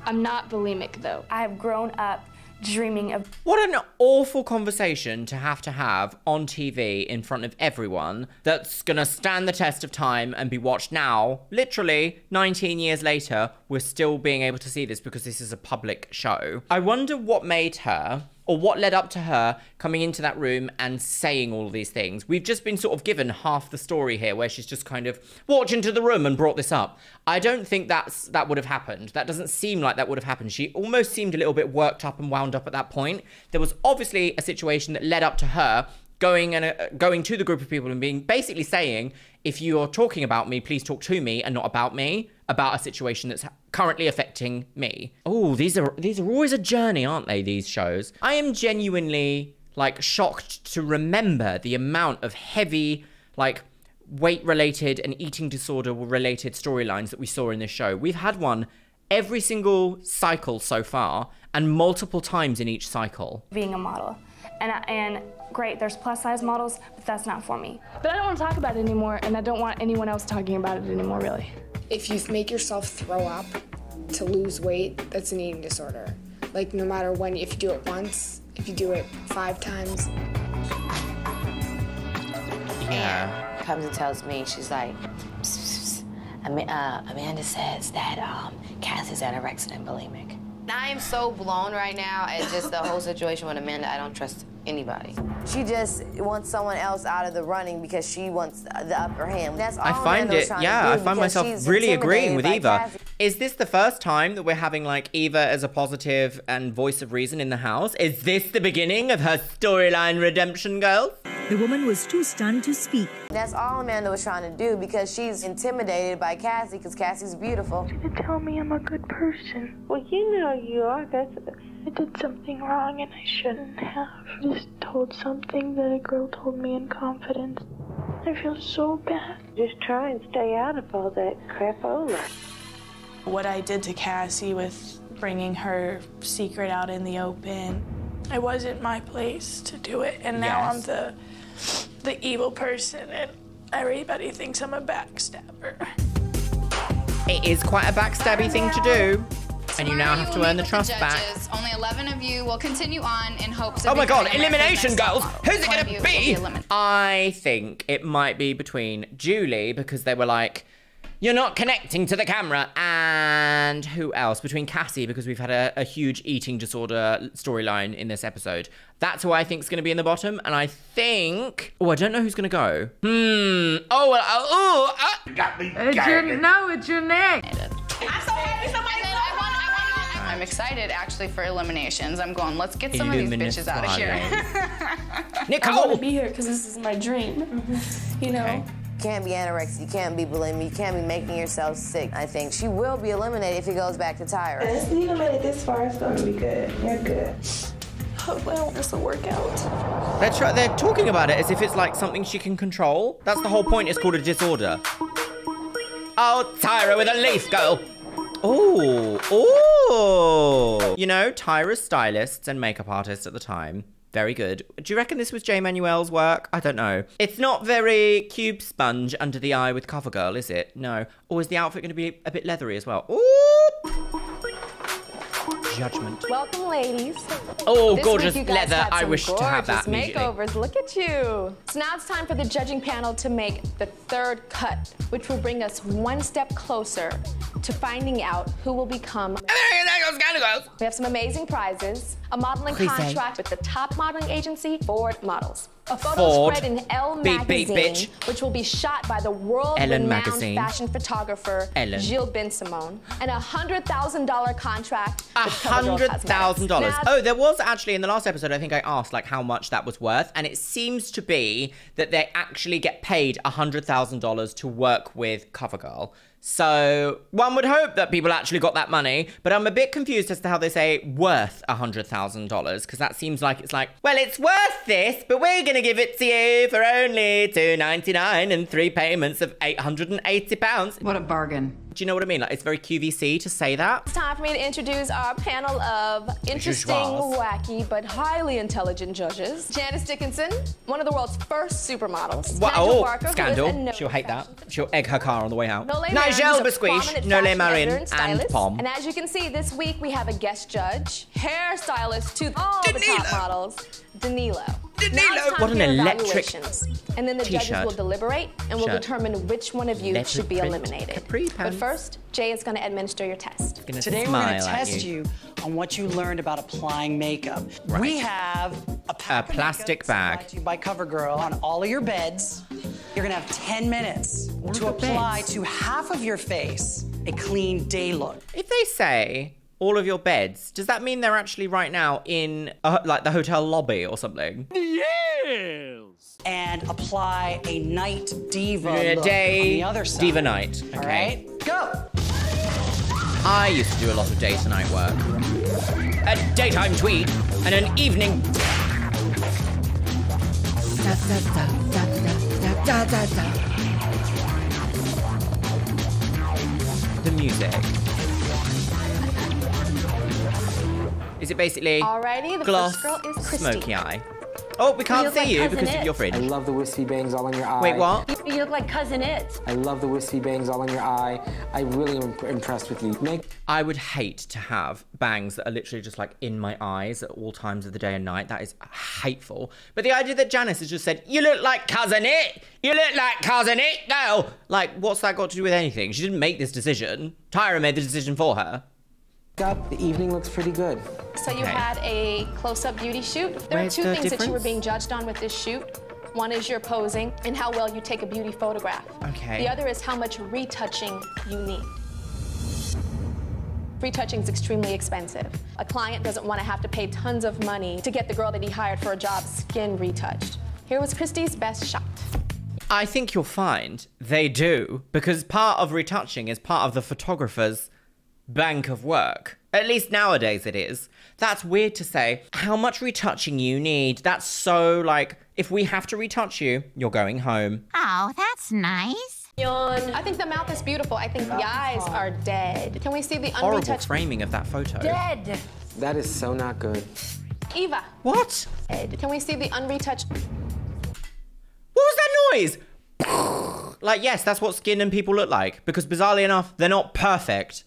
I'm not bulimic, though. I have grown up dreaming of... What an awful conversation to have to have on T V in front of everyone that's gonna stand the test of time and be watched now. Literally, nineteen years later, we're still being able to see this because this is a public show. I wonder what made her, or what led up to her coming into that room and saying all these things. We've just been sort of given half the story here where she's just kind of walked into the room and brought this up. I don't think that's that would have happened. That doesn't seem like that would have happened. She almost seemed a little bit worked up and wound up at that point. There was obviously a situation that led up to her going and uh, going to the group of people and being basically saying, if you are talking about me, please talk to me and not about me, about a situation that's currently affecting me. Oh, these are these are always a journey, aren't they, these shows? I am genuinely, like, shocked to remember the amount of heavy, like, weight-related and eating disorder-related storylines that we saw in this show. We've had one every single cycle so far, and multiple times in each cycle. Being a model. And, I, and great, there's plus-size models, but that's not for me. But I don't want to talk about it anymore, and I don't want anyone else talking about it anymore, really. If you make yourself throw up to lose weight, that's an eating disorder. Like, no matter when, if you do it once, if you do it five times. Yeah. Anne comes and tells me, she's like, pss, pss, pss. I mean, uh, Amanda says that um, Cassie's anorexic and bulimic. I am so blown right now at just the whole situation with Amanda. I don't trust anybody. She just wants someone else out of the running because she wants the upper hand. That's all I find Amanda's it. Trying yeah, to do I find myself really agreeing with Eva. Cassie. Is this the first time that we're having like Eva as a positive and voice of reason in the house? Is this the beginning of her storyline redemption, girls? The woman was too stunned to speak. That's all Amanda was trying to do because she's intimidated by Cassie because Cassie's beautiful. You tell me I'm a good person. Well, you know you are. That's. I did something wrong and I shouldn't have. I just told something that a girl told me in confidence. I feel so bad. Just try and stay out of all that crapola. What I did to Cassie with bringing her secret out in the open, it wasn't my place to do it, and now yes. I'm the the evil person, and everybody thinks I'm a backstabber. It is quite a backstabby thing to do. And you now have to earn the trust back. Only eleven of you will continue on in hopes of... Oh my God, elimination, girls! Who's it gonna be? I think it might be between Julie, because they were like, you're not connecting to the camera, and who else? Between Cassie, because we've had a, a huge eating disorder storyline in this episode. That's who I think's gonna be in the bottom, and I think... Oh, I don't know who's gonna go. Hmm. Oh, well, oh, oh! You got me, it's your, no, it's your neck. I'm so happy somebody... I'm excited, actually, for eliminations. I'm going, let's get some Illuminous of these bitches out of here. Nicole! I want to be here because this is my dream, you know? Okay. You can't be anorexic, you can't be bulimic, you can't be making yourself sick, I think. She will be eliminated if it goes back to Tyra. Yes, you can make it this far, it's going to be good. You're good. Hopefully I don't miss a workout. They're, try they're talking about it as if it's like something she can control. That's the whole point, it's called a disorder. Oh, Tyra with a leaf, girl! Oh, oh! You know, Tyra's stylists and makeup artists at the time. Very good. Do you reckon this was Jay Manuel's work? I don't know. It's not very cube sponge under the eye with CoverGirl, is it? No. Or is the outfit going to be a bit leathery as well? Ooh! Judgment. Welcome, ladies. Oh, this gorgeous leather. I wish to have that immediately. Makeovers. Look at you. So now it's time for the judging panel to make the third cut, which will bring us one step closer to finding out who will become... We have some amazing prizes, a modeling contract with the top modeling agency, Ford Models. A photo Ford spread in Elle magazine, bitch, which will be shot by the world-renowned fashion photographer Ellen. Gilles Bensimon, and a hundred thousand dollar contract. A hundred thousand dollars. Oh, there was actually in the last episode. I think I asked like how much that was worth, and it seems to be that they actually get paid a hundred thousand dollars to work with CoverGirl. So one would hope that people actually got that money, but I'm a bit confused as to how they say worth a hundred thousand dollars, because that seems like it's like, well, it's worth this, but we're going to give it to you for only two ninety-nine and three payments of eight hundred and eighty pounds. What a bargain. Do you know what I mean? Like, it's very Q V C to say that. It's time for me to introduce our panel of interesting, Jujuas. wacky, but highly intelligent judges. Janice Dickinson, one of the world's first supermodels. What? Nigel oh, Barker, scandal. She'll hate that. She'll egg her car on the way out. Nigel Besquish, Nole Marin, and, and Pom. And as you can see, this week we have a guest judge, hairstylist to all Danilo. the top models, Danilo. Danilo. What an electric And then the judges will deliberate and will determine which one of you Letter should be eliminated. But first, Jay is going to administer your test. Today we're going to test you. you on what you learned about applying makeup. Right. We have a, pack a plastic bag to you by CoverGirl on all of your beds. You're going to have ten minutes all to apply beds. to half of your face a clean day look. If they say all of your beds, does that mean they're actually right now in a, like the hotel lobby or something? Yes. And apply a night diva yeah, look day on the other side. Diva night. Okay. All right, go. I used to do a lot of day to night work. A daytime tweet and an evening. Da, da, da, da, da, da, da. The music. Is it basically Alrighty, the gloss, girl is smoky eye? Oh, we can't see like you because it. of your fridge. I love the wispy bangs all in your eye. Wait, what? You, you look like Cousin It. I love the wispy bangs all in your eye. I really am impressed with you. Make I would hate to have bangs that are literally just like in my eyes at all times of the day and night. That is hateful. But the idea that Janice has just said, you look like Cousin It. You look like Cousin It, girl. Like, what's that got to do with anything? She didn't make this decision. Tyra made the decision for her. Up, the evening looks pretty good. So you okay. had a close-up beauty shoot. There Where's are two the things difference? that you were being judged on with this shoot. One is your posing and how well you take a beauty photograph. Okay. The other is how much retouching you need. Retouching is extremely expensive. A client doesn't want to have to pay tons of money to get the girl that he hired for a job skin retouched. Here was Christy's best shot. I think you'll find they do, because part of retouching is part of the photographer's bank of work. At least nowadays it is. That's weird to say. How much retouching you need? That's so like, if we have to retouch you, you're going home. Oh, that's nice. Yawn. I think the mouth is beautiful. I think the, the eyes hard. are dead. Can we see the Horrible unretouched framing of that photo? Dead. That is so not good. Eva. What? Dead. Can we see the unretouched? What was that noise? Like, yes, that's what skin and people look like, because bizarrely enough, they're not perfect.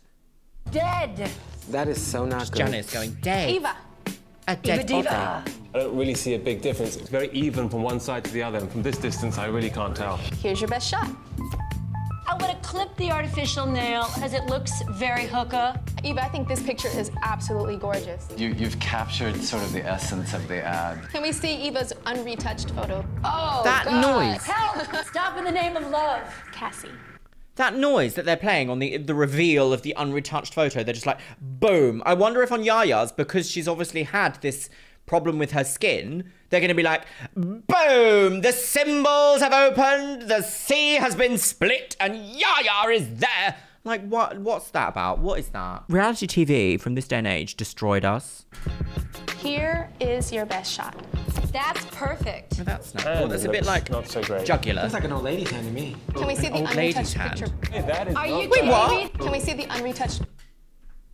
Dead. That is so not good. Janice going dead. Eva. A dead Eva diva. I don't really see a big difference. It's very even from one side to the other, and from this distance, I really can't tell. Here's your best shot. I would have clipped the artificial nail, as it looks very hookah. Eva, I think this picture is absolutely gorgeous. You, you've captured sort of the essence of the ad. Can we see Eva's unretouched photo? Oh, that God. noise. Help! Stop in the name of love. Cassie. That noise that they're playing on the the reveal of the unretouched photo, they're just like, boom. I wonder if on Yaya's, because she's obviously had this problem with her skin, they're going to be like, boom, the symbols have opened, the sea has been split, and Yaya is there. Like, what? what's that about? What is that? Reality T V from this day and age destroyed us. Here is your best shot. That's perfect. Oh, that's not. Oh, that's a bit like not so great. Jugular. That's like an old lady's hand to me. Can we see the unretouched picture? Hey, that is Are you kidding me? Can we see the unretouched?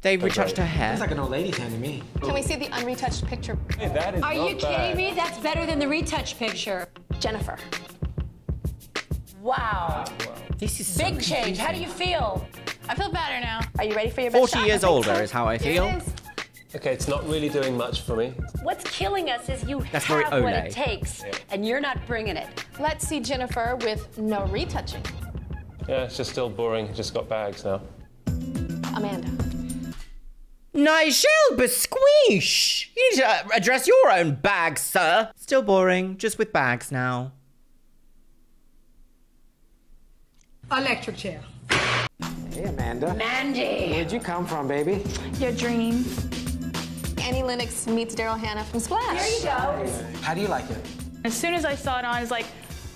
They retouched her hair. That's like an old lady's hand to me. Can we see the unretouched picture? Hey, that is Are you kidding me? That's better than the retouched picture. Jennifer. Wow. This is big change. How do you feel? I feel better now. Are you ready for your best shot? Forty years older is how I feel. Okay, it's not really doing much for me. What's killing us is you That's have what it takes, yeah. and you're not bringing it. Let's see Jennifer with no retouching. Yeah, it's just still boring. Just got bags now. Amanda. Nigel Besquish Weesh! You need to address your own bag, sir. Still boring, just with bags now. Electric chair. Hey, Amanda. Mandy! Where'd you come from, baby? Your dream. Annie Lennox meets Daryl Hannah from Splash. There you go. How do you like it? As soon as I saw it on, I was like,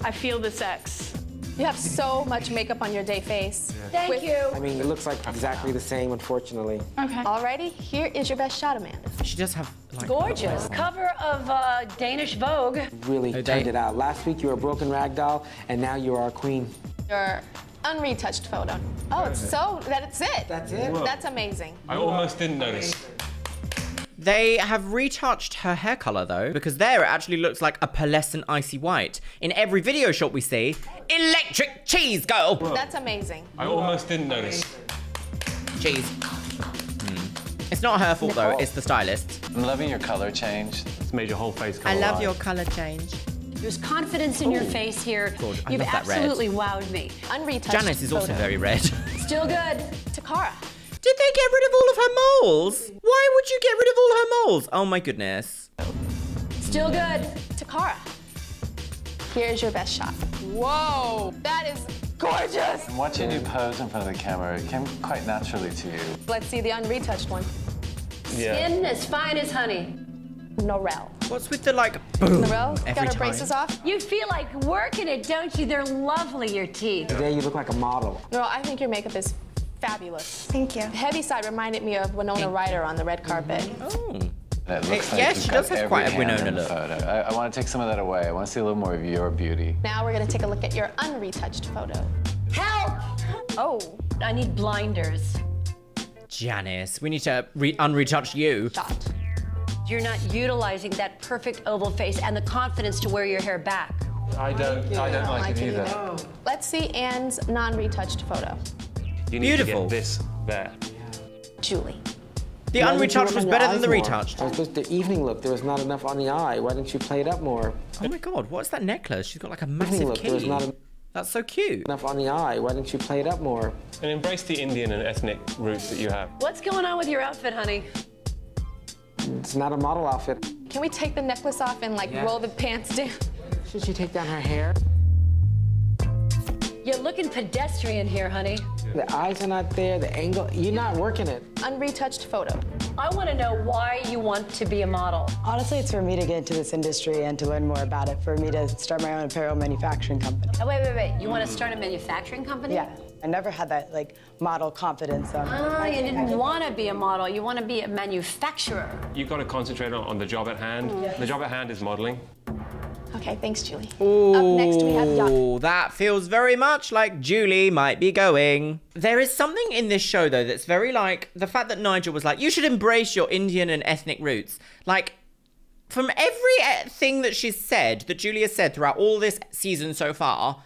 I feel the sex. You have so much makeup on your day face. Yeah. Thank With, you. I mean, it looks like exactly the same, unfortunately. Okay. Alrighty, here is your best shot, Amanda. She does have, like, gorgeous cover of uh, Danish Vogue. Really oh, turned it out. Last week you were a broken rag doll, and now you are a queen. Your unretouched photo. Oh, it's so that's it. That's it. Whoa. That's amazing. I almost didn't notice. They have retouched her hair color, though, because there it actually looks like a pearlescent icy white. In every video shot we see, electric cheese, girl! Whoa. That's amazing. I almost didn't notice. Cheese. Mm. It's not her fault, no. though. It's the stylist. I'm loving your color change. It's made your whole face color I love live. your color change. There's confidence in Ooh. your face here. God, I You've love that absolutely red. wowed me. Unretouched Janice is photo. also very red. Still good. Takara. Did they get rid of all of her moles? Why would you get rid of all her moles? Oh my goodness. Still good. Takara. Here's your best shot. Whoa, that is gorgeous. I'm watching you pose in front of the camera. It came quite naturally to you. Let's see the unretouched one. Yeah. Skin as fine as honey. Norel. What's with the like boom Norel, every got her time. braces off. You feel like working it, don't you? They're lovely, your teeth. Today you look like a model. No, I think your makeup is fabulous. Thank you. The heavy side reminded me of Winona Ryder on the red carpet. Oh. It looks like yeah, she does have quite a Winona look. I, I want to take some of that away. I want to see a little more of your beauty. Now we're going to take a look at your unretouched photo. Help! Oh, I need blinders. Janice, we need to re unretouch you. Shot. You're not utilizing that perfect oval face and the confidence to wear your hair back. I don't, I don't, I don't like it either. either. Let's see Anne's non-retouched photo. You need Beautiful. to get this there. Julie. The yeah, unretouched was better than the more. retouched. I was the evening look, there was not enough on the eye. Why didn't you play it up more? Oh my God, what's that necklace? She's got like a massive look, key. There was not That's so cute. Enough on the eye. Why didn't you play it up more? And embrace the Indian and ethnic roots that you have. What's going on with your outfit, honey? It's not a model outfit. Can we take the necklace off and like yeah. roll the pants down? Should she take down her hair? You're looking pedestrian here, honey. The eyes are not there, the angle, you're not working it. Unretouched photo. I want to know why you want to be a model. Honestly, it's for me to get into this industry and to learn more about it, for me to start my own apparel manufacturing company. Oh, wait, wait, wait. You want to start a manufacturing company? Yeah. I never had that, like, model confidence. So ah, you didn't want to be a model. You want to be a manufacturer. You've got to concentrate on, on the job at hand. Yes. The job at hand is modeling. Okay, thanks, Julie. Ooh, Up next, we have Young. That feels very much like Julie might be going. There is something in this show, though, that's very like the fact that Nigel was like, you should embrace your Indian and ethnic roots. Like, from every thing that she's said, that Julie has said throughout all this season so far,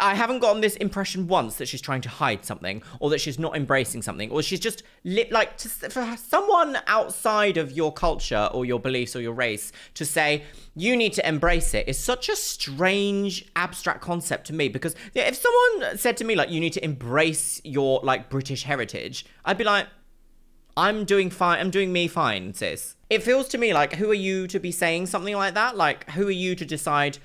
I haven't gotten this impression once that she's trying to hide something or that she's not embracing something or she's just lip like to, for someone outside of your culture or your beliefs or your race to say you need to embrace it is such a strange abstract concept to me, because if someone said to me like you need to embrace your like British heritage, I'd be like, I'm doing fine. I'm doing me fine, sis. It feels to me like, who are you to be saying something like that? Like, who are you to decide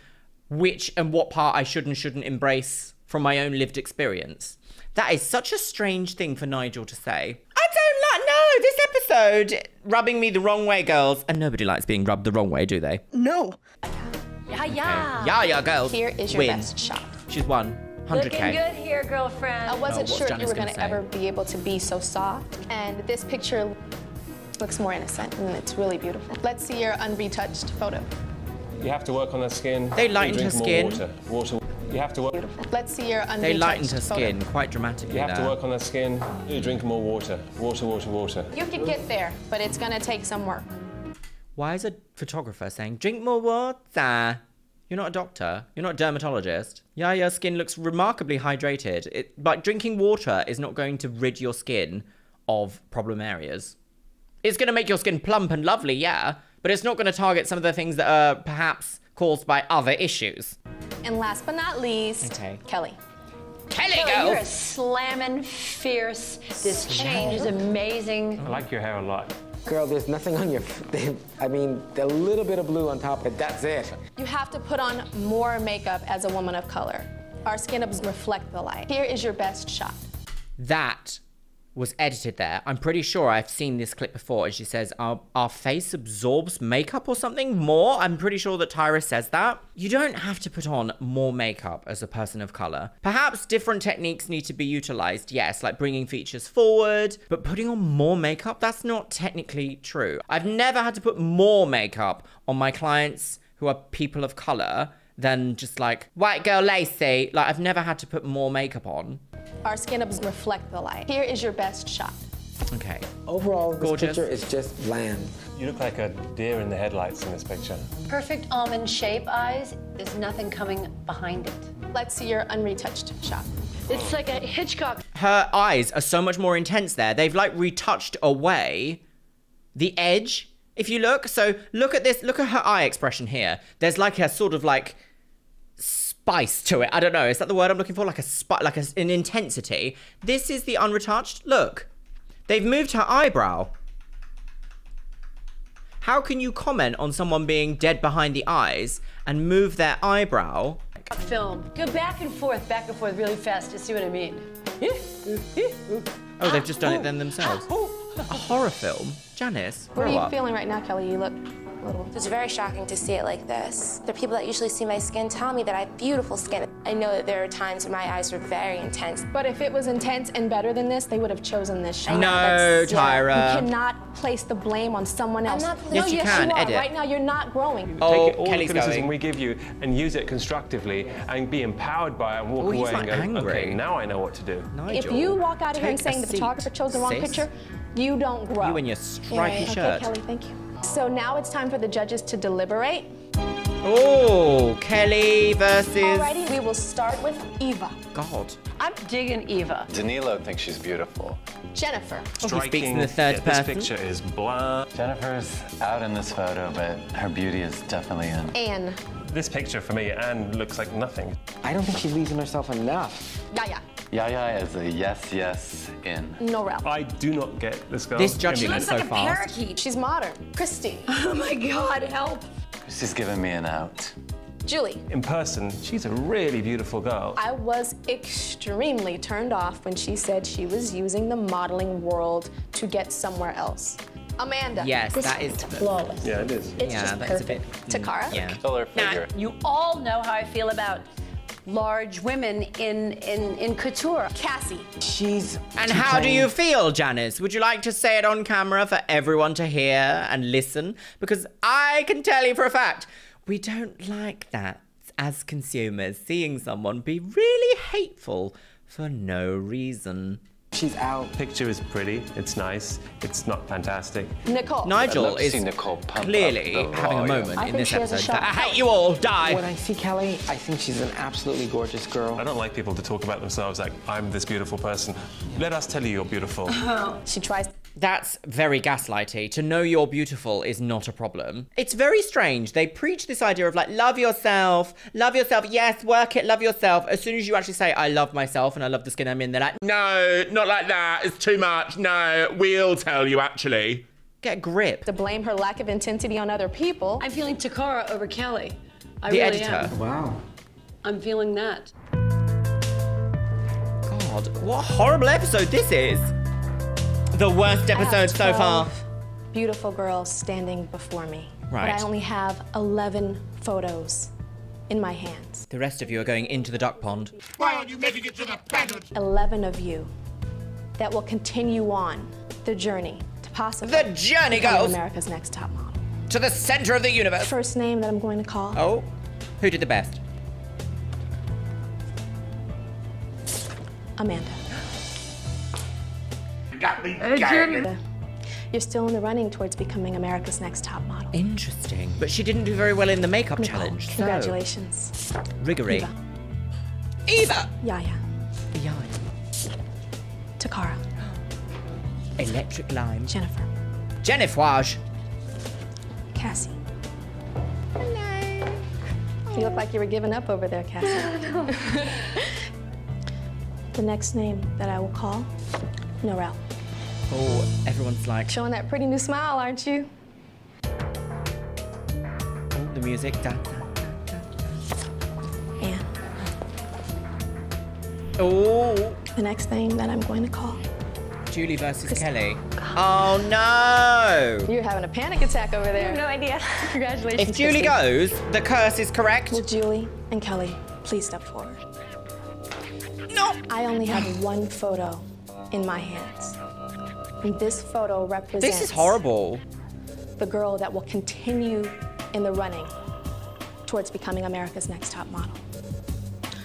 which and what part I should and shouldn't embrace from my own lived experience? That is such a strange thing for Nigel to say. I don't like, no, this episode, rubbing me the wrong way, girls. And nobody likes being rubbed the wrong way, do they? No. Yeah, yeah. Okay. Yeah, yeah, girls. Here is your Win. best shot. She's won. one hundred K. Looking good here, girlfriend. I wasn't oh, sure Janice you were going to ever be able to be so soft. And this picture looks more innocent, and it's really beautiful. Let's see your unretouched photo. You have to work on her skin. They lightened her skin. Water. Water. You have to work. Beautiful. Let's see your unretouched They lightened her skin photo. quite dramatically. You have now. to work on her skin. You drink more water. Water, water, water. You can get there, but it's gonna take some work. Why is a photographer saying, drink more water? You're not a doctor. You're not a dermatologist. Yeah, your skin looks remarkably hydrated. It, like, drinking water is not going to rid your skin of problem areas. It's gonna make your skin plump and lovely, yeah. But it's not going to target some of the things that are perhaps caused by other issues. And last but not least, okay. Kelly. Kelly, Kelly girl! You're a slamming, fierce. This change is amazing. I like your hair a lot. Girl, there's nothing on your, I mean, a little bit of blue on top, but that's it. You have to put on more makeup as a woman of color. Our skin doesn't reflect the light. Here is your best shot. That was edited there. I'm pretty sure I've seen this clip before, and she says, our, our face absorbs makeup or something more. I'm pretty sure that Tyra says that. You don't have to put on more makeup as a person of color. Perhaps different techniques need to be utilized, yes, like bringing features forward, but putting on more makeup, that's not technically true. I've never had to put more makeup on my clients who are people of color than just like, white girl Lacey. Like, I've never had to put more makeup on. Our skin doesn't reflect the light. Here is your best shot. Okay. Overall, this Gorgeous. Picture is just bland. You look like a deer in the headlights in this picture. Perfect almond shape eyes. There's nothing coming behind it. Let's see your unretouched shot. It's like a Hitchcock. Her eyes are so much more intense there. They've like retouched away the edge, if you look. So look at this, look at her eye expression here. There's like a sort of like spice to it. I don't know. Is that the word I'm looking for? Like a spi like a, an intensity. This is the unretouched. Look, they've moved her eyebrow. How can you comment on someone being dead behind the eyes and move their eyebrow? Film. Go back and forth, back and forth really fast to see what I mean. Oh, they've just done it then themselves. A horror film? Janice, grow up. What are you feeling right now, Kelly? You look... Little. It's very shocking to see it like this. The people that usually see my skin tell me that I have beautiful skin. I know that there are times when my eyes were very intense. But if it was intense and better than this, they would have chosen this shot. No, Tyra. Yeah, you cannot place the blame on someone else. I'm not, yes, no, you yes, can. You are. Edit. Right now, you're not growing. Oh, take all Kelly's the criticism going. We give you and use it constructively and be empowered by it and walk oh, away and go, angry. Okay, now I know what to do. Nigel, if you walk out of here saying the photographer chose the wrong sis. picture, you don't grow. You and your stripy right. shirt. Okay, Kelly, thank you. So now it's time for the judges to deliberate. Oh, Kelly versus... Alrighty, we will start with Eva. God. I'm digging Eva. Danilo thinks she's beautiful. Jennifer. Striking. Oh, he speaks in the third yeah, person. This picture is bland. Jennifer's out in this photo, but her beauty is definitely in. Anne. This picture for me, Anne looks like nothing. I don't think she believes in herself enough. Yaya. Yaya is a yes, yes, in. Norel. I do not get this girl. This judging is so fast. She looks like a parakeet. She's modern. Christy. Oh my God, help. She's giving me an out. Julie. In person, she's a really beautiful girl. I was extremely turned off when she said she was using the modeling world to get somewhere else. Amanda. Yes, this that is flawless. Yeah, it is. It's yeah, just that perfect. Is a bit, mm, Takara. Yeah. Color figure. Now, you all know how I feel about large women in in in couture. Cassie. She's. And how do you feel, Janice? Would you like to say it on camera for everyone to hear and listen? Because I can tell you for a fact, we don't like that as consumers, seeing someone be really hateful for no reason. She's out. Picture is pretty. It's nice. It's not fantastic. Nicole. Nigel is Nicole clearly having a moment I in this episode. I hate you all. Die. When I see Kelly, I think she's an absolutely gorgeous girl. I don't like people to talk about themselves like, I'm this beautiful person. Let us tell you you're beautiful. Oh. She tries. That's very gaslighty. To know you're beautiful is not a problem. It's very strange. They preach this idea of like, love yourself, love yourself. Yes, work it, love yourself. As soon as you actually say, I love myself and I love the skin I'm in, they're like, no, not like that. It's too much. No, we'll tell you actually. Get a grip. To blame her lack of intensity on other people. I'm feeling Takara over Kelly. I the really editor. am. Wow. I'm feeling that. God, what a horrible episode this is. The worst episode so far. Beautiful girls standing before me. Right. But I only have eleven photos in my hands. The rest of you are going into the duck pond. Why are you making it to the planet? eleven of you that will continue on the journey to possibly... The journey goes... America's Next Top Model. To the center of the universe. First name that I'm going to call. Oh, who did the best? Amanda. You're still in the running towards becoming America's Next Top Model. Interesting. But she didn't do very well in the makeup Nicole, challenge. Congratulations. So. Riggery. Eva. Eva. Yaya. Yaya. Takara. Electric Lime. Jennifer. Jennifer. Cassie. Hello. You look like you were giving up over there, Cassie. No. The next name that I will call, Norel. cool. Everyone's like... Showing that pretty new smile, aren't you? Oh, the music. Da, da, da, da. Yeah. Oh. The next thing that I'm going to call. Julie versus Kelly. Oh, oh no! You're having a panic attack over there. I have no idea. Congratulations. If Julie goes, the curse is correct. Will Julie and Kelly please step forward? No! I only have one photo in my hands. And this photo represents... This is horrible. The girl that will continue in the running towards becoming America's Next Top Model.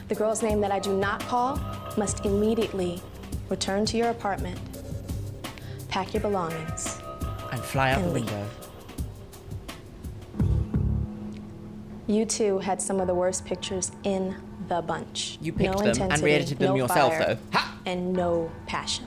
The girl's name that I do not call must immediately return to your apartment, pack your belongings, and fly out and the window. You two had some of the worst pictures in the bunch. You picked no them intensity, and re-edited them no yourself, fire, though. Ha! And no passion.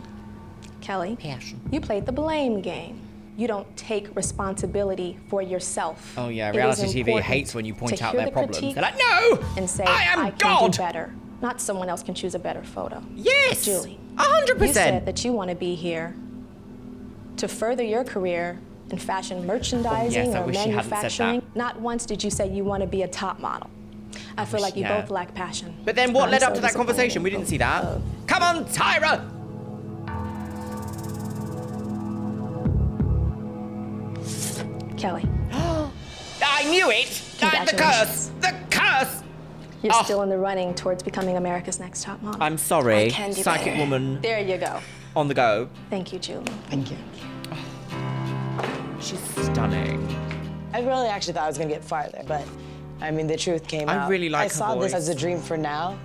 Kelly, passion. You played the blame game. You don't take responsibility for yourself. Oh yeah, reality T V hates when you point out their the problems. They're like, no! And say, I am I can God! Do better. Not someone else can choose a better photo. Yes! Julie, one hundred percent. You said that you want to be here to further your career in fashion merchandising oh, yes, or manufacturing. Not once did you say you want to be a top model. I, I feel like you yeah. both lack passion. But then what I'm led so up to that conversation? We didn't see that. Uh, Come on, Tyra! Kelly. I knew it! The curse! The curse! You're oh. still in the running towards becoming America's Next Top Model. I'm sorry, Psychic better. Woman. There you go. On the go. Thank you, Julie. Thank you. Oh. She's stunning. I really actually thought I was going to get farther, but I mean, the truth came I out. I really like I her saw voice. This as a dream for now,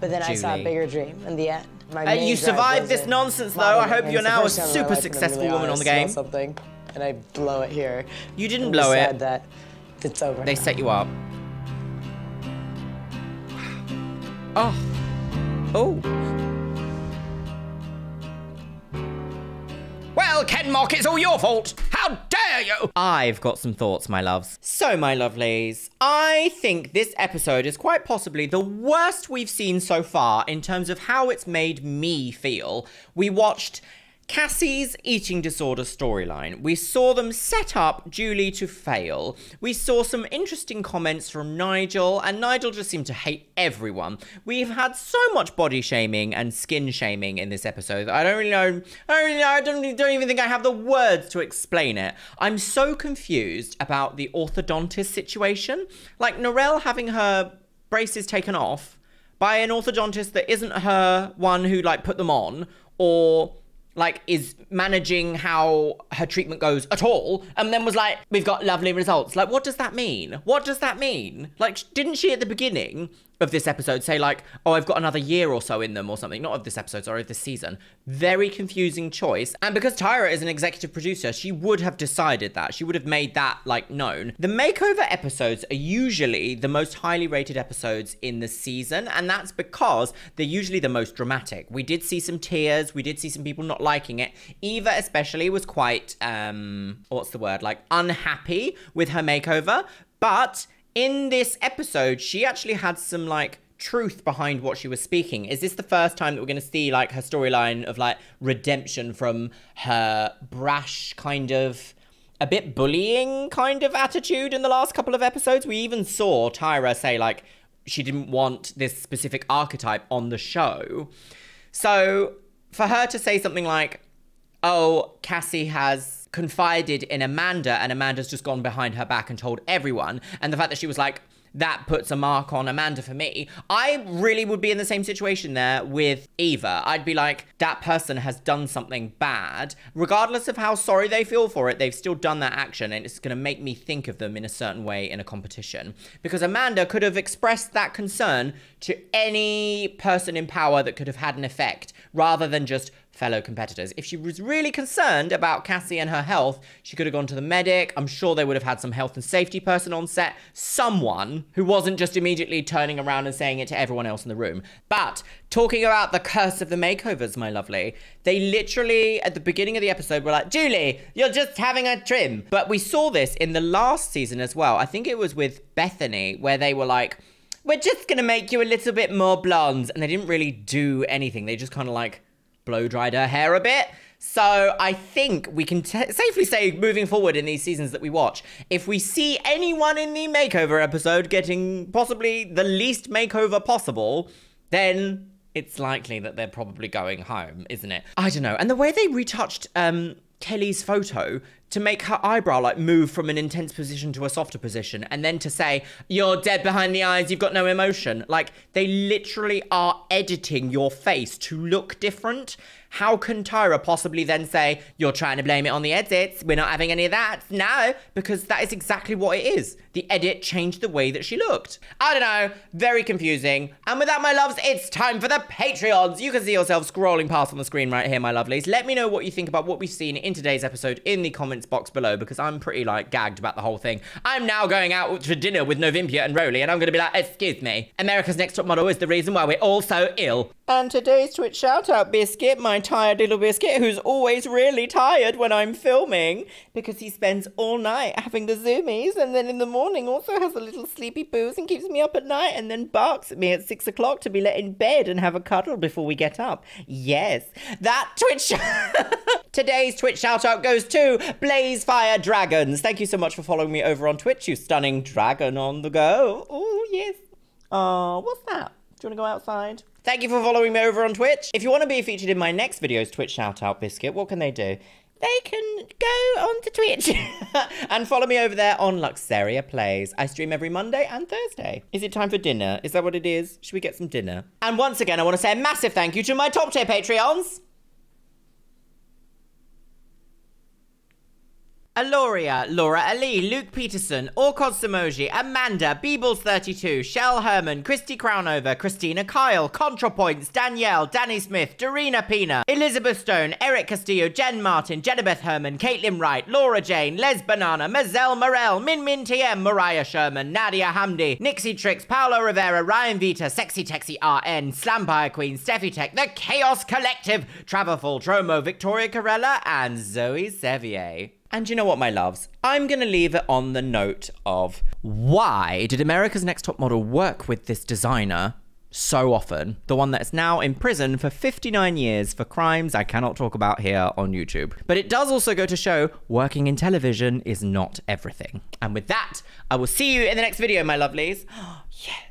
but then Julie. I saw a bigger dream in the end. My and you survived this nonsense, though. I hope you're now a super successful really woman on the game. Something, and I blow it here. You didn't and blow it. Said that it's over. They now. Set you up. Oh. Oh. Well, Kenmark, it's all your fault. How dare you? I've got some thoughts, my loves. So, my lovelies, I think this episode is quite possibly the worst we've seen so far in terms of how it's made me feel. We watched Cassie's eating disorder storyline. We saw them set up Julie to fail. We saw some interesting comments from Nigel, and Nigel just seemed to hate everyone. We've had so much body shaming and skin shaming in this episode that I don't really know, I don't, really know, I don't, don't even think I have the words to explain it. I'm so confused about the orthodontist situation. Like, Narelle having her braces taken off by an orthodontist that isn't her one who, like, put them on, or... like, is managing how her treatment goes at all, and then was like, we've got lovely results. Like, what does that mean? What does that mean? Like, didn't she at the beginning of this episode say, like, oh, I've got another year or so in them or something? Not of this episode, sorry, of this season. Very confusing choice. And because Tyra is an executive producer, she would have decided that. She would have made that, like, known. The makeover episodes are usually the most highly rated episodes in the season, and that's because they're usually the most dramatic. We did see some tears. We did see some people not liking it. Eva especially was quite, um, what's the word? Like, unhappy with her makeover, but... in this episode, she actually had some, like, truth behind what she was speaking. Is this the first time that we're going to see, like, her storyline of, like, redemption from her brash kind of... a bit bullying kind of attitude in the last couple of episodes? We even saw Tyra say, like, she didn't want this specific archetype on the show. So, for her to say something like, oh, Cassie has... confided in Amanda, and Amanda's just gone behind her back and told everyone. And the fact that she was like, that puts a mark on Amanda for me. I really would be in the same situation there with Eva. I'd be like, that person has done something bad. Regardless of how sorry they feel for it, they've still done that action, and it's going to make me think of them in a certain way in a competition. Because Amanda could have expressed that concern to any person in power that could have had an effect, rather than just fellow competitors. If she was really concerned about Cassie and her health, she could have gone to the medic. I'm sure they would have had some health and safety person on set, someone who wasn't just immediately turning around and saying it to everyone else in the room. But talking about the curse of the makeovers, my lovely, they literally at the beginning of the episode were like, Julie, you're just having a trim. But we saw this in the last season as well. I think it was with Bethany, where they were like, we're just gonna make you a little bit more blonde. And they didn't really do anything. They just kind of like blow dried her hair a bit. So I think we can t safely say, moving forward in these seasons that we watch, if we see anyone in the makeover episode getting possibly the least makeover possible, then it's likely that they're probably going home, isn't it? I don't know. And the way they retouched um, Kelly's photo to make her eyebrow like move from an intense position to a softer position, and then to say, you're dead behind the eyes, you've got no emotion. Like, they literally are editing your face to look different. How can Tyra possibly then say, you're trying to blame it on the edits, we're not having any of that? No, because that is exactly what it is. The edit changed the way that she looked. I don't know, very confusing. And with that, my loves, it's time for the Patreons. You can see yourself scrolling past on the screen right here, my lovelies. Let me know what you think about what we've seen in today's episode in the comments box below, because I'm pretty, like, gagged about the whole thing. I'm now going out to dinner with Novimpia and Rowley, and I'm gonna be like, excuse me, America's Next Top Model is the reason why we're all so ill. And today's Twitch shout-out Biscuit, my tired little Biscuit, who's always really tired when I'm filming, because he spends all night having the zoomies, and then in the morning also has a little sleepy booze and keeps me up at night, and then barks at me at six o'clock to be let in bed and have a cuddle before we get up. Yes, that Twitch... Today's Twitch shout-out goes to Blazefire Dragons. Thank you so much for following me over on Twitch, you stunning dragon on the go. Oh, yes. Oh, what's that? Do you want to go outside? Thank you for following me over on Twitch. If you want to be featured in my next video's Twitch shout-out, Biscuit, what can they do? They can go onto Twitch and follow me over there on Luxaria Plays. I stream every Monday and Thursday. Is it time for dinner? Is that what it is? Should we get some dinner? And once again, I want to say a massive thank you to my top tier Patreons. Aloria, Laura Ali, Luke Peterson, Orkod Samoji, Amanda, Beebles thirty-two, Shell Herman, Christy Crownover, Christina Kyle, ContraPoints, Danielle, Danny Smith, Dorina Pina, Elizabeth Stone, Eric Castillo, Jen Martin, Jenabeth Herman, Caitlin Wright, Laura Jane, Les Banana, Mazel Morel, Min Min T M, Mariah Sherman, Nadia Hamdi, Nixie Tricks, Paolo Rivera, Ryan Vita, Sexy Texy R N, Slampire Queen, Steffi Tech, The Chaos Collective, Traverfall, Tromo, Victoria Corella, and Zoe Sevier. And you know what, my loves? I'm gonna leave it on the note of, why did America's Next Top Model work with this designer so often? The one that's now in prison for fifty-nine years for crimes I cannot talk about here on YouTube. But it does also go to show, working in television is not everything. And with that, I will see you in the next video, my lovelies. Yes.